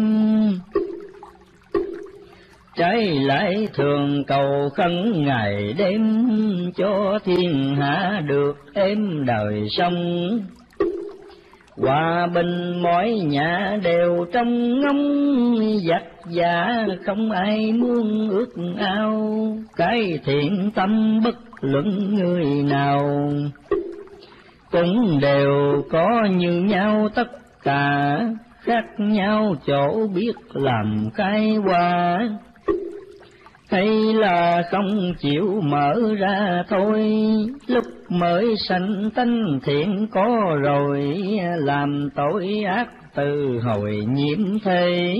Trái lại thường cầu khấn ngày đêm, cho thiên hạ được êm đời sống. Hòa bình mỗi nhà đều trong ngóng, giặc giả không ai muốn ước ao, cái thiện tâm bất luận người nào. Cũng đều có như nhau tất cả, khác nhau chỗ biết làm cái hoa, hay là không chịu mở ra thôi. Lúc mới sanh tánh thiện có rồi, làm tội ác từ hồi nhiễm thế.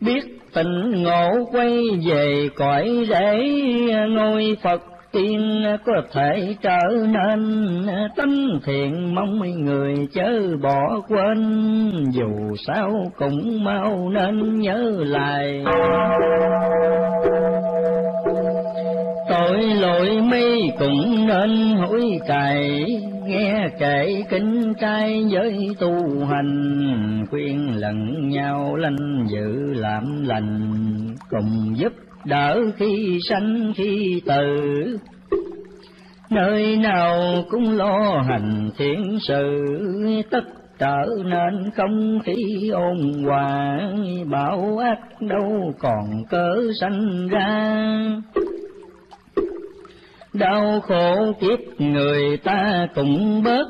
Biết tỉnh ngộ quay về cõi rễ, ngôi Phật tiên có thể trở nên, tánh thiện mong người chớ bỏ quên, dù sao cũng mau nên nhớ lại. Tội lỗi mi cũng nên hối cải, nghe kể kính trai với tu hành, khuyên lẫn nhau lanh giữ làm lành, cùng giúp đỡ khi sanh khi tử, nơi nào cũng lo hành thiện sự, tất trở nên không khí ôn hòa, bảo ác đâu còn cớ sanh ra. Đau khổ kiếp người ta cũng bớt,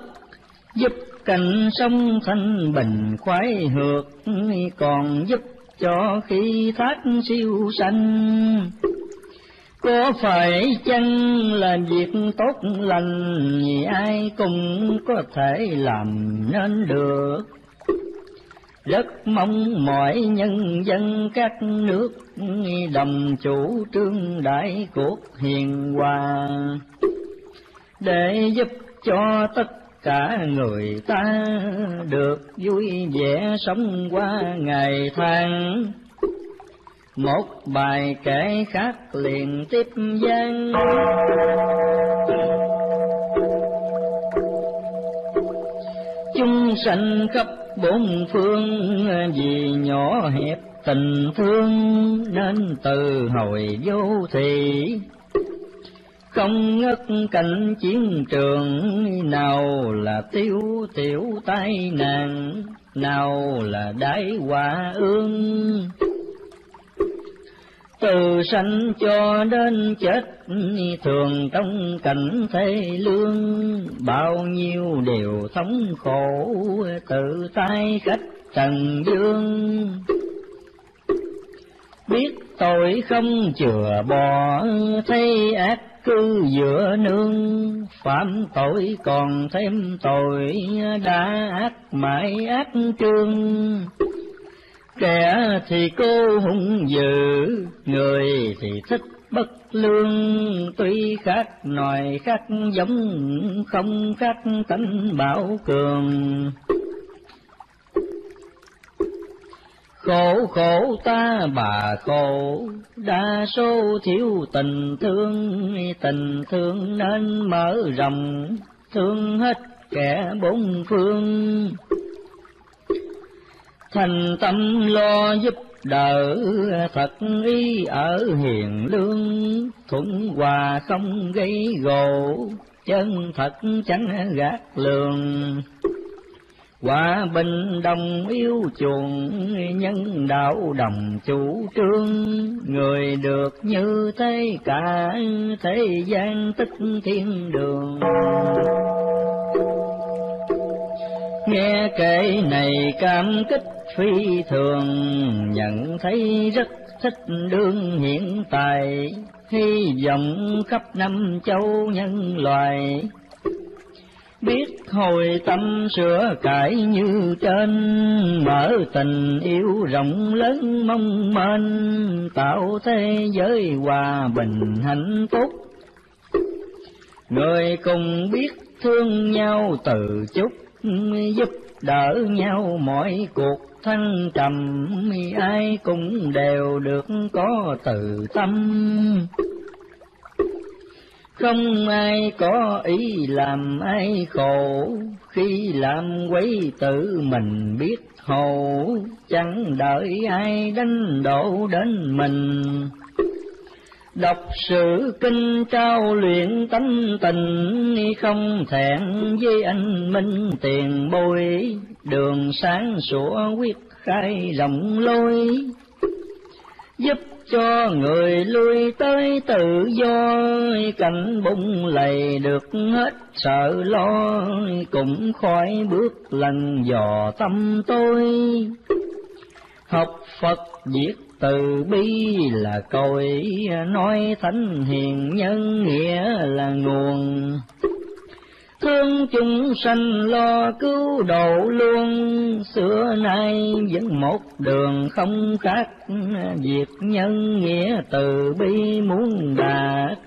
giúp cảnh sống thanh bình khoái hược, còn giúp cho khi thác siêu sanh. Có phải chăng là việc tốt lành, ai cũng có thể làm nên được. Rất mong mọi nhân dân các nước đồng chủ trương đại cuộc hiền hòa, để giúp cho tất cả người ta được vui vẻ sống qua ngày tháng. Một bài kể khác liền tiếp vang. Chúng sanh khắp bốn phương, vì nhỏ hẹp tình thương, nên từ hồi vô thị không ngất cảnh chiến trường. Nào là tiêu tiểu tai nạn, nào là đại họa ương. Từ sanh cho đến chết thường trong cảnh thế lương, bao nhiêu điều thống khổ tự tay khách trần dương. Biết tội không chừa bỏ, thấy ác cứ dựa nương. Phạm tội còn thêm tội, đã ác mãi ác trương. Kẻ thì cô hung dữ, người thì thích bất lương. Tuy khác nòi khác giống, không khác tánh bảo cường. Khổ khổ ta bà khổ, đa số thiếu tình thương. Tình thương nên mở rộng, thương hết kẻ bốn phương. Thành tâm lo giúp đỡ, thật ý ở hiền lương. Thuận hòa không gây gổ, chân thật chẳng gạt lường. Hòa bình đồng yêu chuộng, nhân đạo đồng chủ trương. Người được như thế cả, thế gian tích thiên đường. Nghe kể này cảm kích phi thường, nhận thấy rất thích đương hiện tại. Hy vọng khắp năm châu nhân loài, biết hồi tâm sửa cải như trên. Mở tình yêu rộng lớn mong manh, tạo thế giới hòa bình hạnh phúc. Người cùng biết thương nhau từ chút, giúp đỡ nhau mọi cuộc thăng trầm. Ai cũng đều được có từ tâm, không ai có ý làm ai khổ. Khi làm quấy tự mình biết hổ, chẳng đợi ai đánh đổ đến mình. Đọc sử kinh trao luyện tánh tình, không thẹn với anh minh tiền bối. Đường sáng sủa quyết khai rộng lối, giúp cho người lui tới tự do. Cảnh bung lầy được hết sợ lo, cũng khỏi bước lần dò tâm tôi. Học Phật viết từ bi là cội, nói thánh hiền nhân nghĩa là nguồn. Thương chúng sanh lo cứu độ luôn, xưa nay vẫn một đường không khác. Việc nhân nghĩa từ bi muốn đạt,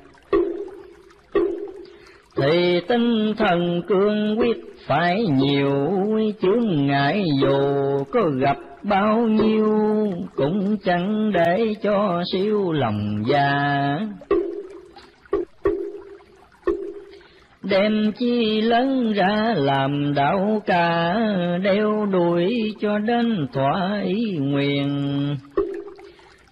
thì tinh thần cương quyết phải nhiều. Chướng ngại dù có gặp bao nhiêu, cũng chẳng để cho siêu lòng già. Đem chi lớn ra làm đạo ca, đeo đuổi cho đến thỏa ý nguyện.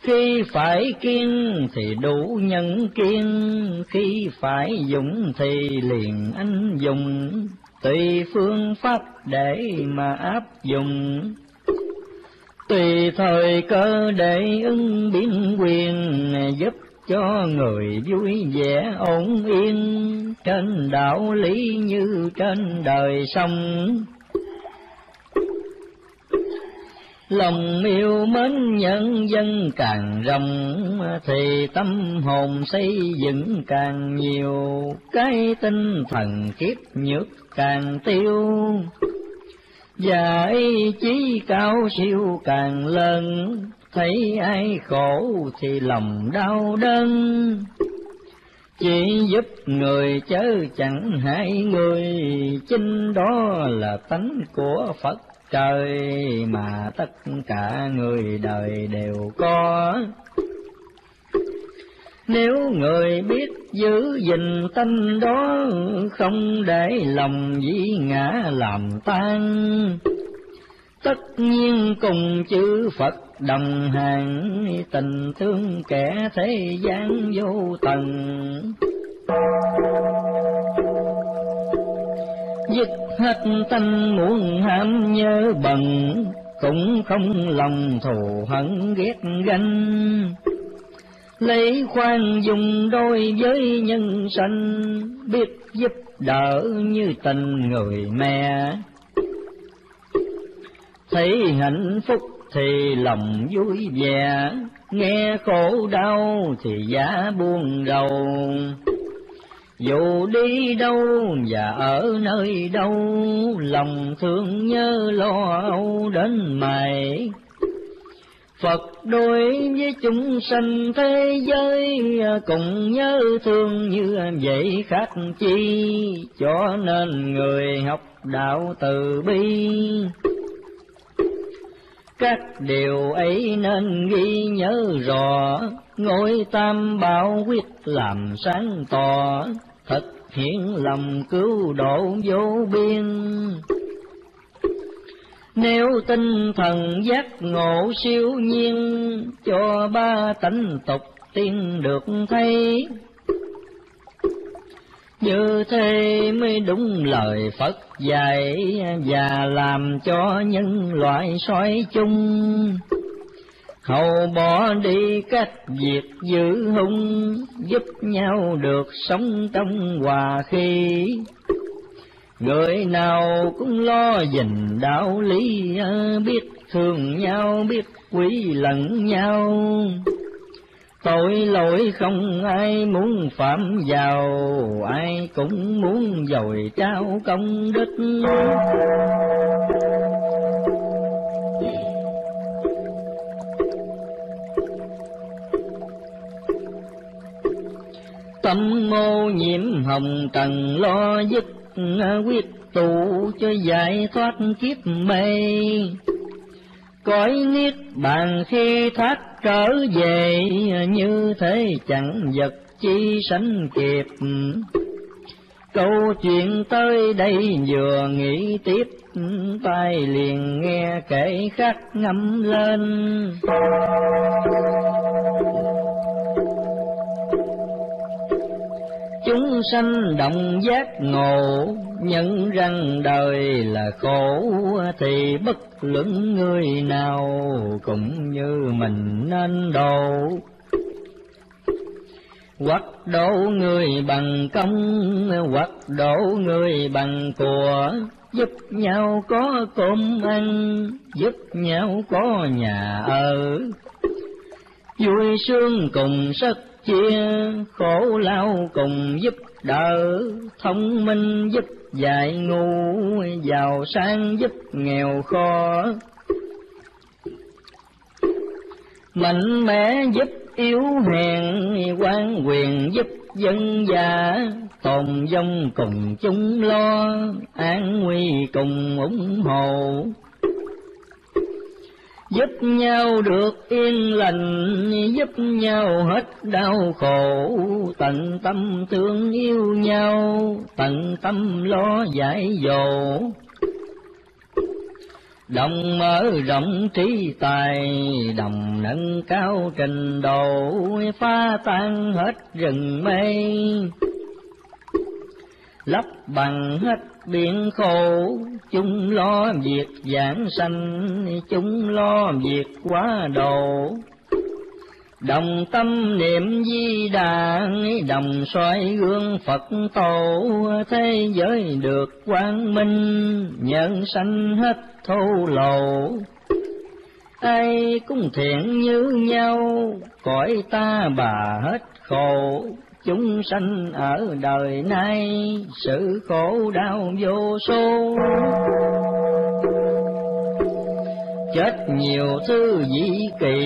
Khi phải kiên thì đủ nhẫn kiên, khi phải dũng thì liền anh dũng. Tùy phương pháp để mà áp dụng, tùy thời cơ để ứng biến quyền. Giúp cho người vui vẻ ổn yên, trên đạo lý như trên đời sống. Lòng yêu mến nhân dân càng rộng, thì tâm hồn xây dựng càng nhiều. Cái tinh thần kiếp nhược càng tiêu, và ý chí cao siêu càng lớn. Thấy ai khổ thì lòng đau đớn, chỉ giúp người chớ chẳng hại người. Chính đó là tánh của Phật trời, mà tất cả người đời đều có. Nếu người biết giữ gìn tâm đó, không để lòng dĩ ngã làm tan. Tất nhiên cùng chữ Phật đồng hàng, tình thương kẻ thế gian vô tận. Dứt hết tâm muốn ham nhớ bần, cũng không lòng thù hận ghét ganh. Lấy khoan dùng đôi với nhân sanh, biết giúp đỡ như tình người mẹ. Thấy hạnh phúc thì lòng vui vẻ, nghe khổ đau thì giá buông đầu. Dù đi đâu và ở nơi đâu, lòng thương nhớ lo âu đến mày. Phật đối với chúng sanh thế giới, cùng nhớ thương như vậy khác chi, cho nên người học đạo từ bi. Các điều ấy nên ghi nhớ rõ, ngôi Tam Bảo quyết làm sáng tỏ, thực hiện lòng cứu độ vô biên. Nếu tinh thần giác ngộ siêu nhiên, cho ba tánh tục tiên được thấy. Như thế mới đúng lời Phật dạy, và làm cho nhân loại soi chung. Hầu bỏ đi các việc dữ hung, giúp nhau được sống trong hòa khí. Người nào cũng lo dình đạo lý, biết thương nhau, biết quý lẫn nhau. Tội lỗi không ai muốn phạm vào, ai cũng muốn dồi trao công đức. Tâm mô nhiễm hồng trần lo dứt, quyết tụ cho giải thoát kiếp mê. Cõi niết bàn khi thoát trở về, như thế chẳng vật chi sánh kịp. Câu chuyện tới đây vừa nghĩ tiếp, tai liền nghe kể khát ngâm lên. Chúng sanh đồng giác ngộ, nhận rằng đời là khổ, thì bất luận người nào cũng như mình nên độ. Hoặc độ người bằng công, hoặc độ người bằng của, giúp nhau có cơm ăn, giúp nhau có nhà ở. Vui sướng cùng sức chia, khổ lao cùng giúp đỡ, thông minh giúp dạy ngu, giàu sang giúp nghèo khó. Mạnh mẽ giúp yếu hèn, quan quyền giúp dân già, tồn vong cùng chúng lo, an nguy cùng ủng hộ. Giúp nhau được yên lành, giúp nhau hết đau khổ, tận tâm thương yêu nhau, tận tâm lo giải dỗ. Đồng mở rộng trí tài, đồng nâng cao trình độ, phá tan hết rừng mây, lấp bằng hết biển khổ. Chúng lo việc giảng sanh, chúng lo việc quá độ. Đồng tâm niệm Di Đà, đồng soi gương Phật tổ, thế giới được quang minh, nhân sanh hết thô lỗ. Ai cũng thiện như nhau, cõi ta bà hết khổ. Chúng sanh ở đời nay, sự khổ đau vô số. Chết nhiều thứ dĩ kỳ,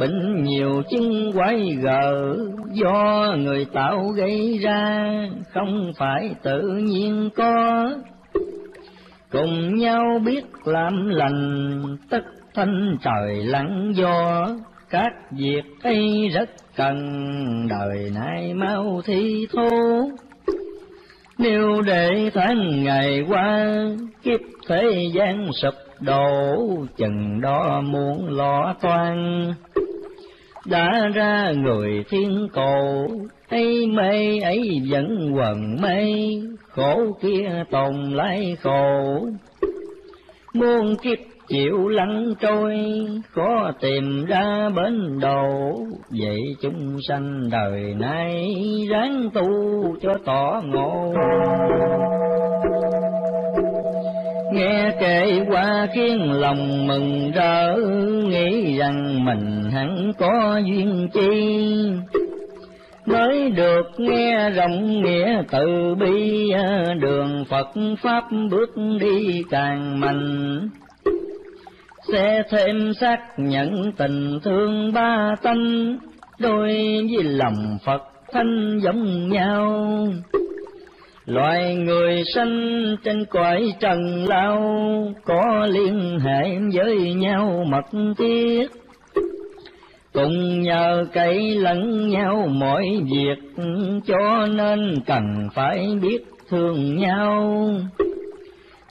bệnh nhiều chứng quái gở, do người tạo gây ra, không phải tự nhiên có. Cùng nhau biết làm lành, tất thanh trời lặng gió. Các việc ấy rất cần, đời nay mau thi thố. Nếu để tháng ngày qua, kiếp thế gian sụp đổ, chừng đó muốn lo toan. Đã ra người thiên cổ, ấy mê ấy vẫn quần mê, khổ kia tồn lại khổ. Muôn kiếp chịu lăn trôi, khó tìm ra bến đầu. Vậy chúng sanh đời nay, ráng tu cho tỏ ngộ. Nghe kể qua khiến lòng mừng rỡ, nghĩ rằng mình hẳn có duyên chi. Mới được nghe rộng nghĩa từ bi, đường Phật Pháp bước đi càng mạnh. Sẽ thêm xác nhận tình thương ba tánh, đôi với lòng Phật thanh giống nhau. Loài người sanh trên cõi trần lao, có liên hệ với nhau mật thiết. Cùng nhờ cậy lẫn nhau mọi việc, cho nên cần phải biết thương nhau.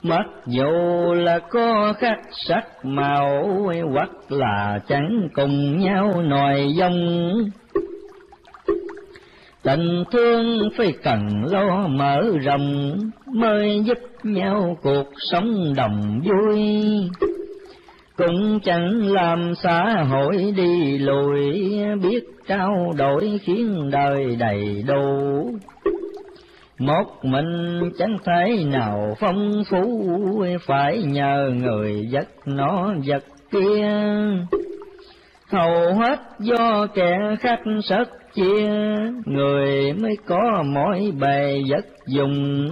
Mặc dù là có khác sắc màu, hoặc là chẳng cùng nhau nòi dông. Tình thương phải cần lo mở rộng, mới giúp nhau cuộc sống đồng vui. Cũng chẳng làm xã hội đi lùi, biết trao đổi khiến đời đầy đủ. Một mình chẳng thể nào phong phú, phải nhờ người dắt nó dắt kia. Hầu hết do kẻ khách sớt chia, người mới có mỗi bề vật dùng.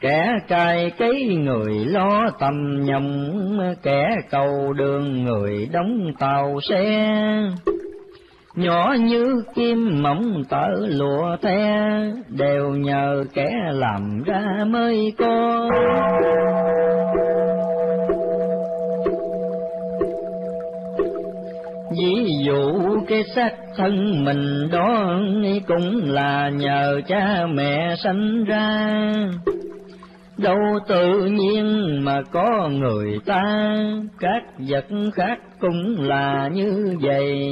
Kẻ cài cấy người lo tầm nhồng, kẻ cầu đường người đóng tàu xe. Nhỏ như kim mỏng tở lụa the, đều nhờ kẻ làm ra mới có. Ví dụ cái xác thân mình đó, cũng là nhờ cha mẹ sanh ra. Đâu tự nhiên mà có người ta, các vật khác cũng là như vậy.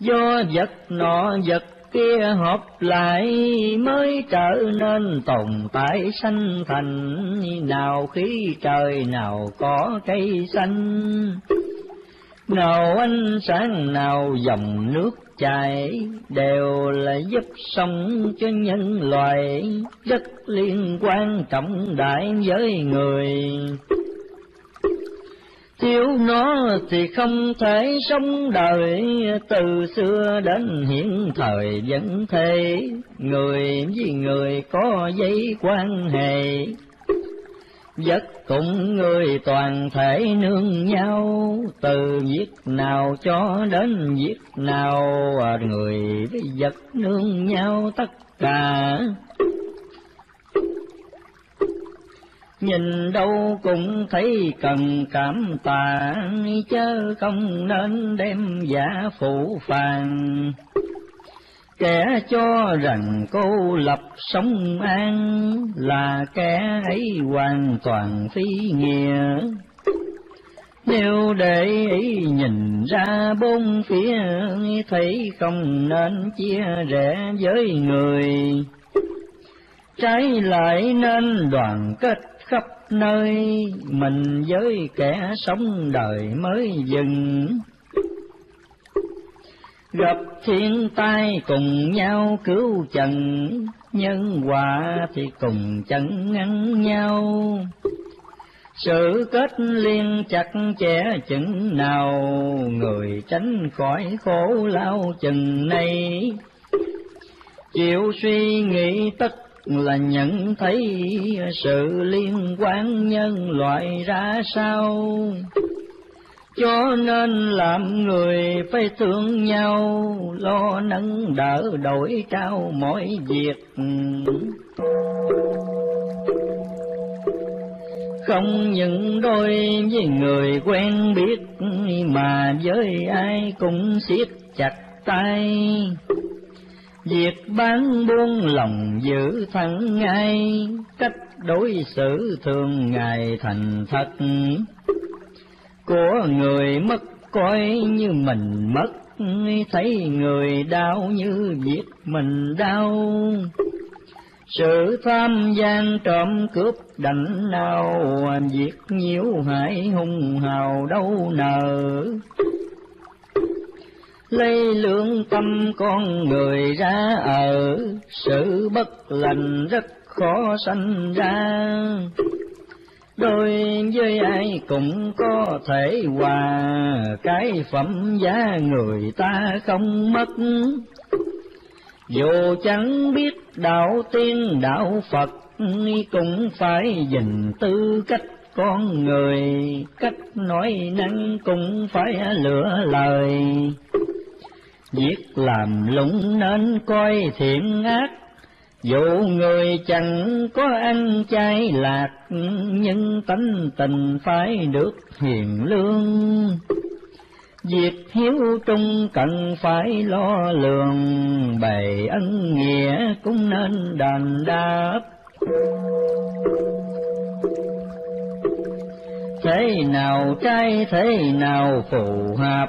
Do vật nọ vật kia hợp lại, mới trở nên tồn tại sanh thành. Nào khí trời, nào có cây xanh, nào ánh sáng, nào dòng nước chảy, đều là giúp sống cho nhân loại, rất liên quan trọng đại với người. Thiếu nó thì không thể sống đời, từ xưa đến hiện thời vẫn thế, người với người có dây quan hệ. Vật cùng người toàn thể nương nhau, từ việc nào cho đến việc nào, người với vật nương nhau tất cả. Nhìn đâu cũng thấy cần cảm tạ, chớ không nên đem giả phụ phàng. Kẻ cho rằng cô lập sống an, là kẻ ấy hoàn toàn phi nghĩa. Nếu để ý nhìn ra bốn phía, thấy không nên chia rẽ với người. Trái lại nên đoàn kết khắp nơi, mình với kẻ sống đời mới dừng. Gặp thiên tai cùng nhau cứu trần, nhân quả thì cùng chẳng ngăn nhau. Sự kết liên chặt chẽ chừng nào, người tránh khỏi khổ lao chừng nay. Chịu suy nghĩ tất là nhận thấy, sự liên quan nhân loại ra sao. Cho nên làm người phải thương nhau, lo nâng đỡ đổi trao mọi việc. Không những đôi với người quen biết, mà với ai cũng siết chặt tay. Việc bán buôn lòng giữ thẳng ngay, cách đối xử thường ngày thành thật. Của người mất coi như mình mất, thấy người đau như giết mình đau. Sự tham gian trộm cướp đảnh nào, việc nhiễu hại hung hào đâu nợ. Lấy lương tâm con người ra ở, sự bất lành rất khó sanh ra. Đôi với ai cũng có thể hòa, cái phẩm giá người ta không mất. Dù chẳng biết đạo tiên đạo Phật, cũng phải dình tư cách con người. Cách nói năng cũng phải lựa lời, việc làm lũng nên coi thiện ác. Dù người chẳng có ăn chay lạc, nhưng tánh tình phải được hiền lương. Việc hiếu trung cần phải lo lường, bày ân nghĩa cũng nên đền đáp. Thế nào trai thế nào phù hợp,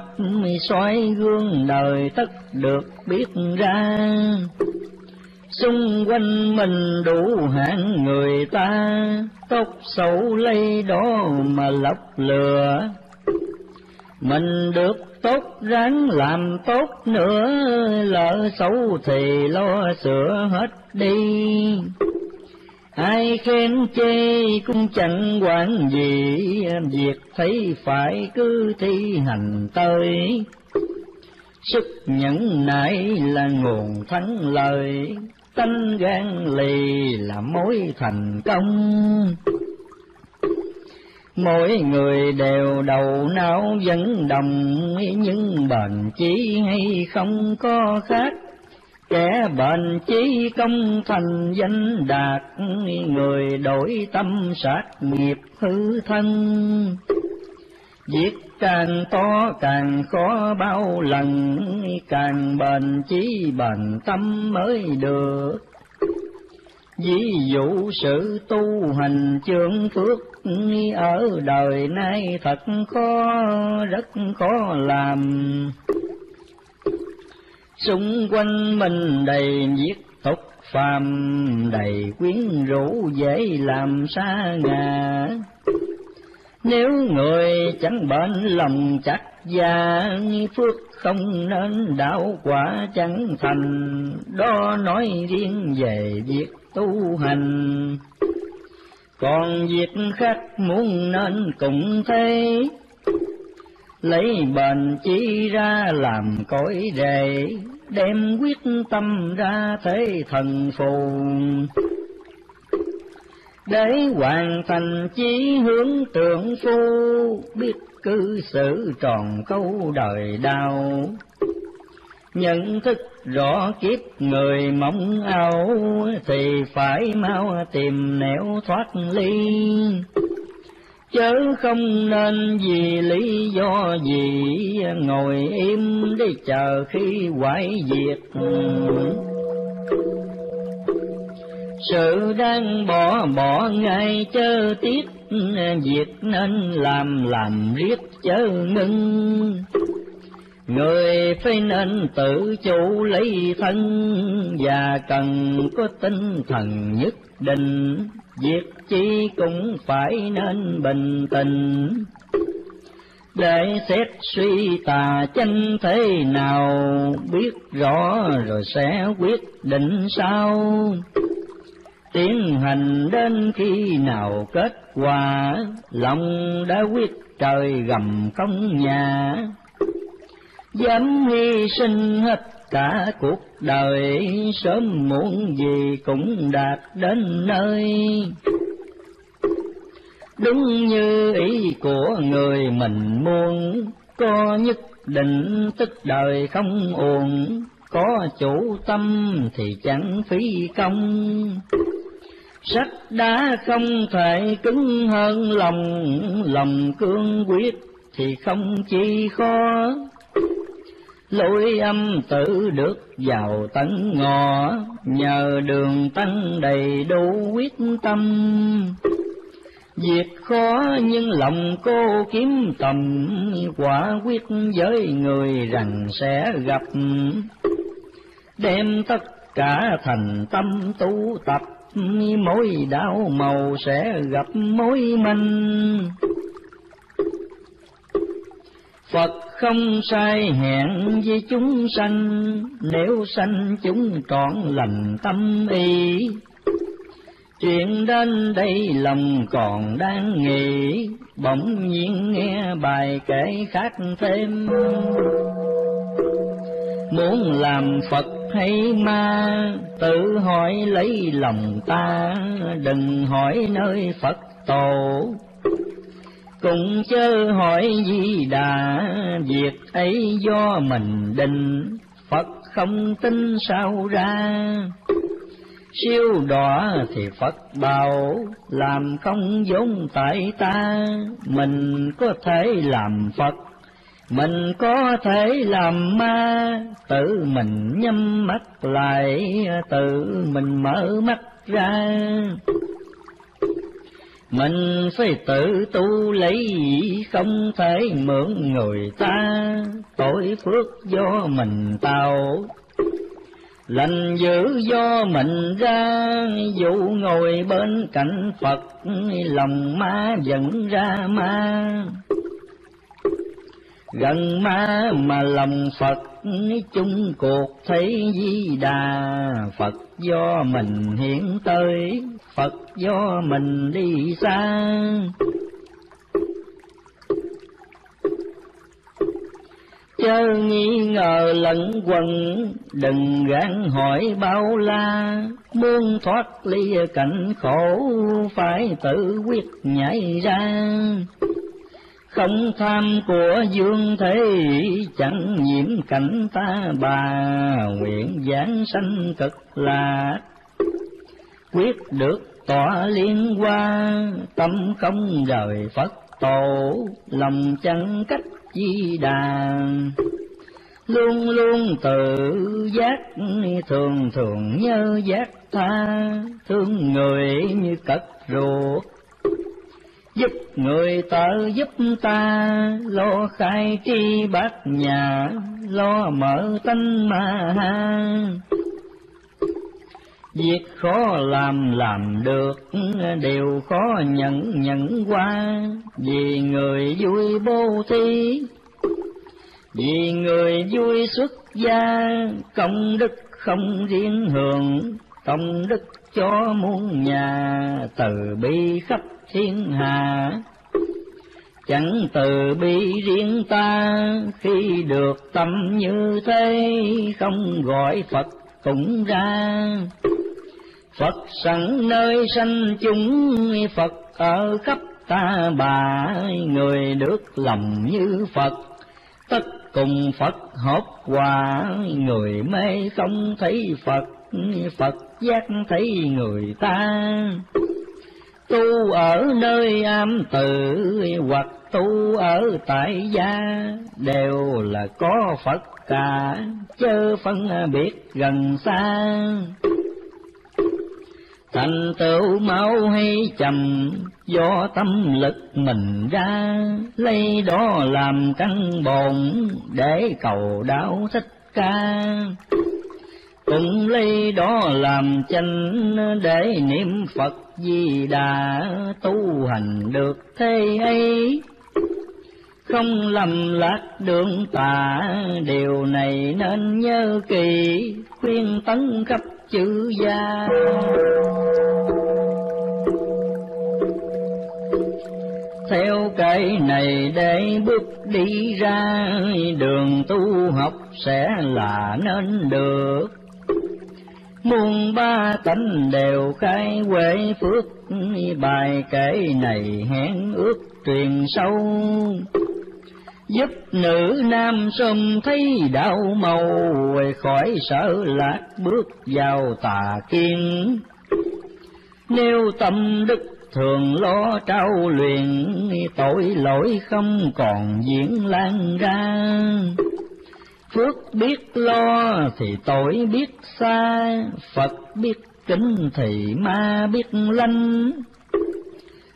soi gương đời tất được biết ra. Xung quanh mình đủ hạng người ta, tốt xấu lấy đó mà lọc lừa. Mình được tốt ráng làm tốt nữa, lỡ xấu thì lo sửa hết đi. Ai khen chê cũng chẳng quản gì, việc thấy phải cứ thi hành tới. Sức nhẫn nại là nguồn thắng lợi, tánh gan lì là mối thành công. Mỗi người đều đầu não vẫn đồng, nhưng bền chí hay không có khác. Kẻ bền chí công thành danh đạt, người đổi tâm sát nghiệp hư thân. Việc càng to càng khó bao lần, càng bền chí bền tâm mới được. Ví dụ sự tu hành chương phước, ở đời nay thật khó, rất khó làm. Xung quanh mình đầy giết tục phàm, đầy quyến rũ dễ làm xa ngà. Nếu người chẳng bền lòng chắc gia, phước không nên đạo quả chẳng thành. Đó nói riêng về việc tu hành, còn việc khác muốn nên cũng thế. Lấy bền chí ra làm cõi rễ, đem quyết tâm ra thế thần phù. Để hoàn thành chí hướng tượng phu, biết cư xử tròn câu đời đạo. Nhận thức rõ kiếp người mong ao, thì phải mau tìm nẻo thoát ly. Chớ không nên vì lý do gì, ngồi im để chờ khi hoại diệt. Sự đang bỏ bỏ ngay chớ tiếc, việc nên làm làm riết chớ ngưng. Người phải nên tự chủ lấy thân, và cần có tinh thần nhất định. Việc chi cũng phải nên bình tĩnh, để xét suy tà chân thế nào. Biết rõ rồi sẽ quyết định sau, tiến hành đến khi nào kết quả. Lòng đã quyết trời gầm không nhà, dám hy sinh hết cả cuộc đời. Sớm muộn gì cũng đạt đến nơi, đúng như ý của người mình muốn. Có nhất định tức đời không uổng, có chủ tâm thì chẳng phí công. Sắt đá không thể cứng hơn lòng, lòng cương quyết thì không chi khó. Lối âm tử được vào tận ngõ, nhờ đường tăng đầy đủ quyết tâm. Việc khó nhưng lòng cô kiếm tầm, quả quyết với người rằng sẽ gặp. Đem tất cả thành tâm tu tập, mỗi đạo màu sẽ gặp mối minh. Phật không sai hẹn với chúng sanh, nếu sanh chúng trọn lành tâm y. Chuyện đến đây lòng còn đang nghĩ, bỗng nhiên nghe bài kể khác thêm. Muốn làm Phật hay ma, tự hỏi lấy lòng ta, đừng hỏi nơi Phật tổ. Cũng chớ hỏi Di Đà, việc ấy do mình định, Phật không tin sao ra. Siêu đọa thì Phật bảo, làm không vốn tại ta, mình có thể làm Phật, mình có thể làm ma, tự mình nhắm mắt lại, tự mình mở mắt ra. Mình phải tự tu lấy, không thể mượn người ta, tội phước do mình tạo. Lành dữ do mình ra, dù ngồi bên cạnh Phật, lòng ma vẫn ra ma. Gần ma mà lòng Phật, chung cuộc thấy Di Đà. Phật do mình hiện tới, Phật do mình đi xa. Chớ nghi ngờ lẫn quần, đừng gán hỏi bao la, muốn thoát ly cảnh khổ, phải tự quyết nhảy ra. Không tham của dương thế, chẳng nhiễm cảnh ta bà, nguyện giáng sanh cực lạc, quyết được tỏa liên hoa, tâm không rời Phật tổ, lòng chẳng cách Di Đà. Luôn luôn tự giác, thường thường nhớ giác tha, thương người như cật ruột, giúp người ta giúp ta, lo khai tri bát nhã, lo mở tánh ma ha. Việc khó làm làm được, điều khó nhận nhận qua, vì người vui bố thí, vì người vui xuất gia, công đức không riêng hưởng, công đức cho muôn nhà, từ bi khắp thiên hạ. Chẳng từ bi riêng ta, khi được tâm như thế, không gọi Phật cũng ra. Phật sẵn nơi sanh chúng, Phật ở khắp ta bà, người được lòng như Phật, tất cùng Phật hợp hòa, người mê không thấy Phật, Phật giác thấy người ta. Tu ở nơi am tự, hoặc tu ở tại gia, đều là có Phật cả, chớ phân biệt gần xa. Thành tựu mau hay chậm, do tâm lực mình ra, lấy đó làm căn bổn, để cầu đạo Thích Ca. Cũng lấy đó làm chánh, để niệm Phật Di Đà, tu hành được thế ấy, không lầm lạc đường tà, điều này nên nhớ kỳ, khuyên tấn khắp chữ gia. Theo cái này để bước đi ra, đường tu học sẽ là nên được. Muôn ba tánh đều khai huệ phước, bài kể này hẹn ước truyền sâu. Giúp nữ nam sum thấy đạo màu, khỏi sợ lạc bước vào tà kiên. Nếu tâm đức thường lo trao luyện, tội lỗi không còn diễn lan ra. Phước biết lo thì tội biết xa, Phật biết kính thì ma biết lanh.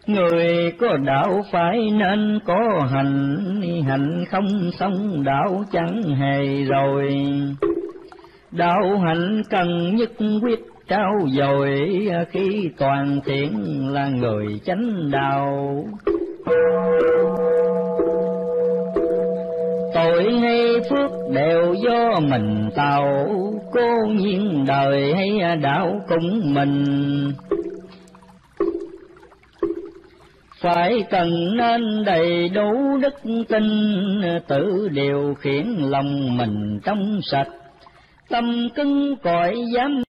Người có đạo phải nên có hành, hành không xong đạo chẳng hề rồi. Đạo hạnh cần nhất quyết trao dồi, khi toàn thiện là người chánh đạo. Tội hay phước đều do mình tạo, cố nhiên đời hay đạo cũng mình. Phải cần nên đầy đủ đức tin, tự điều khiển lòng mình trong sạch. Tâm cứng cỏi dám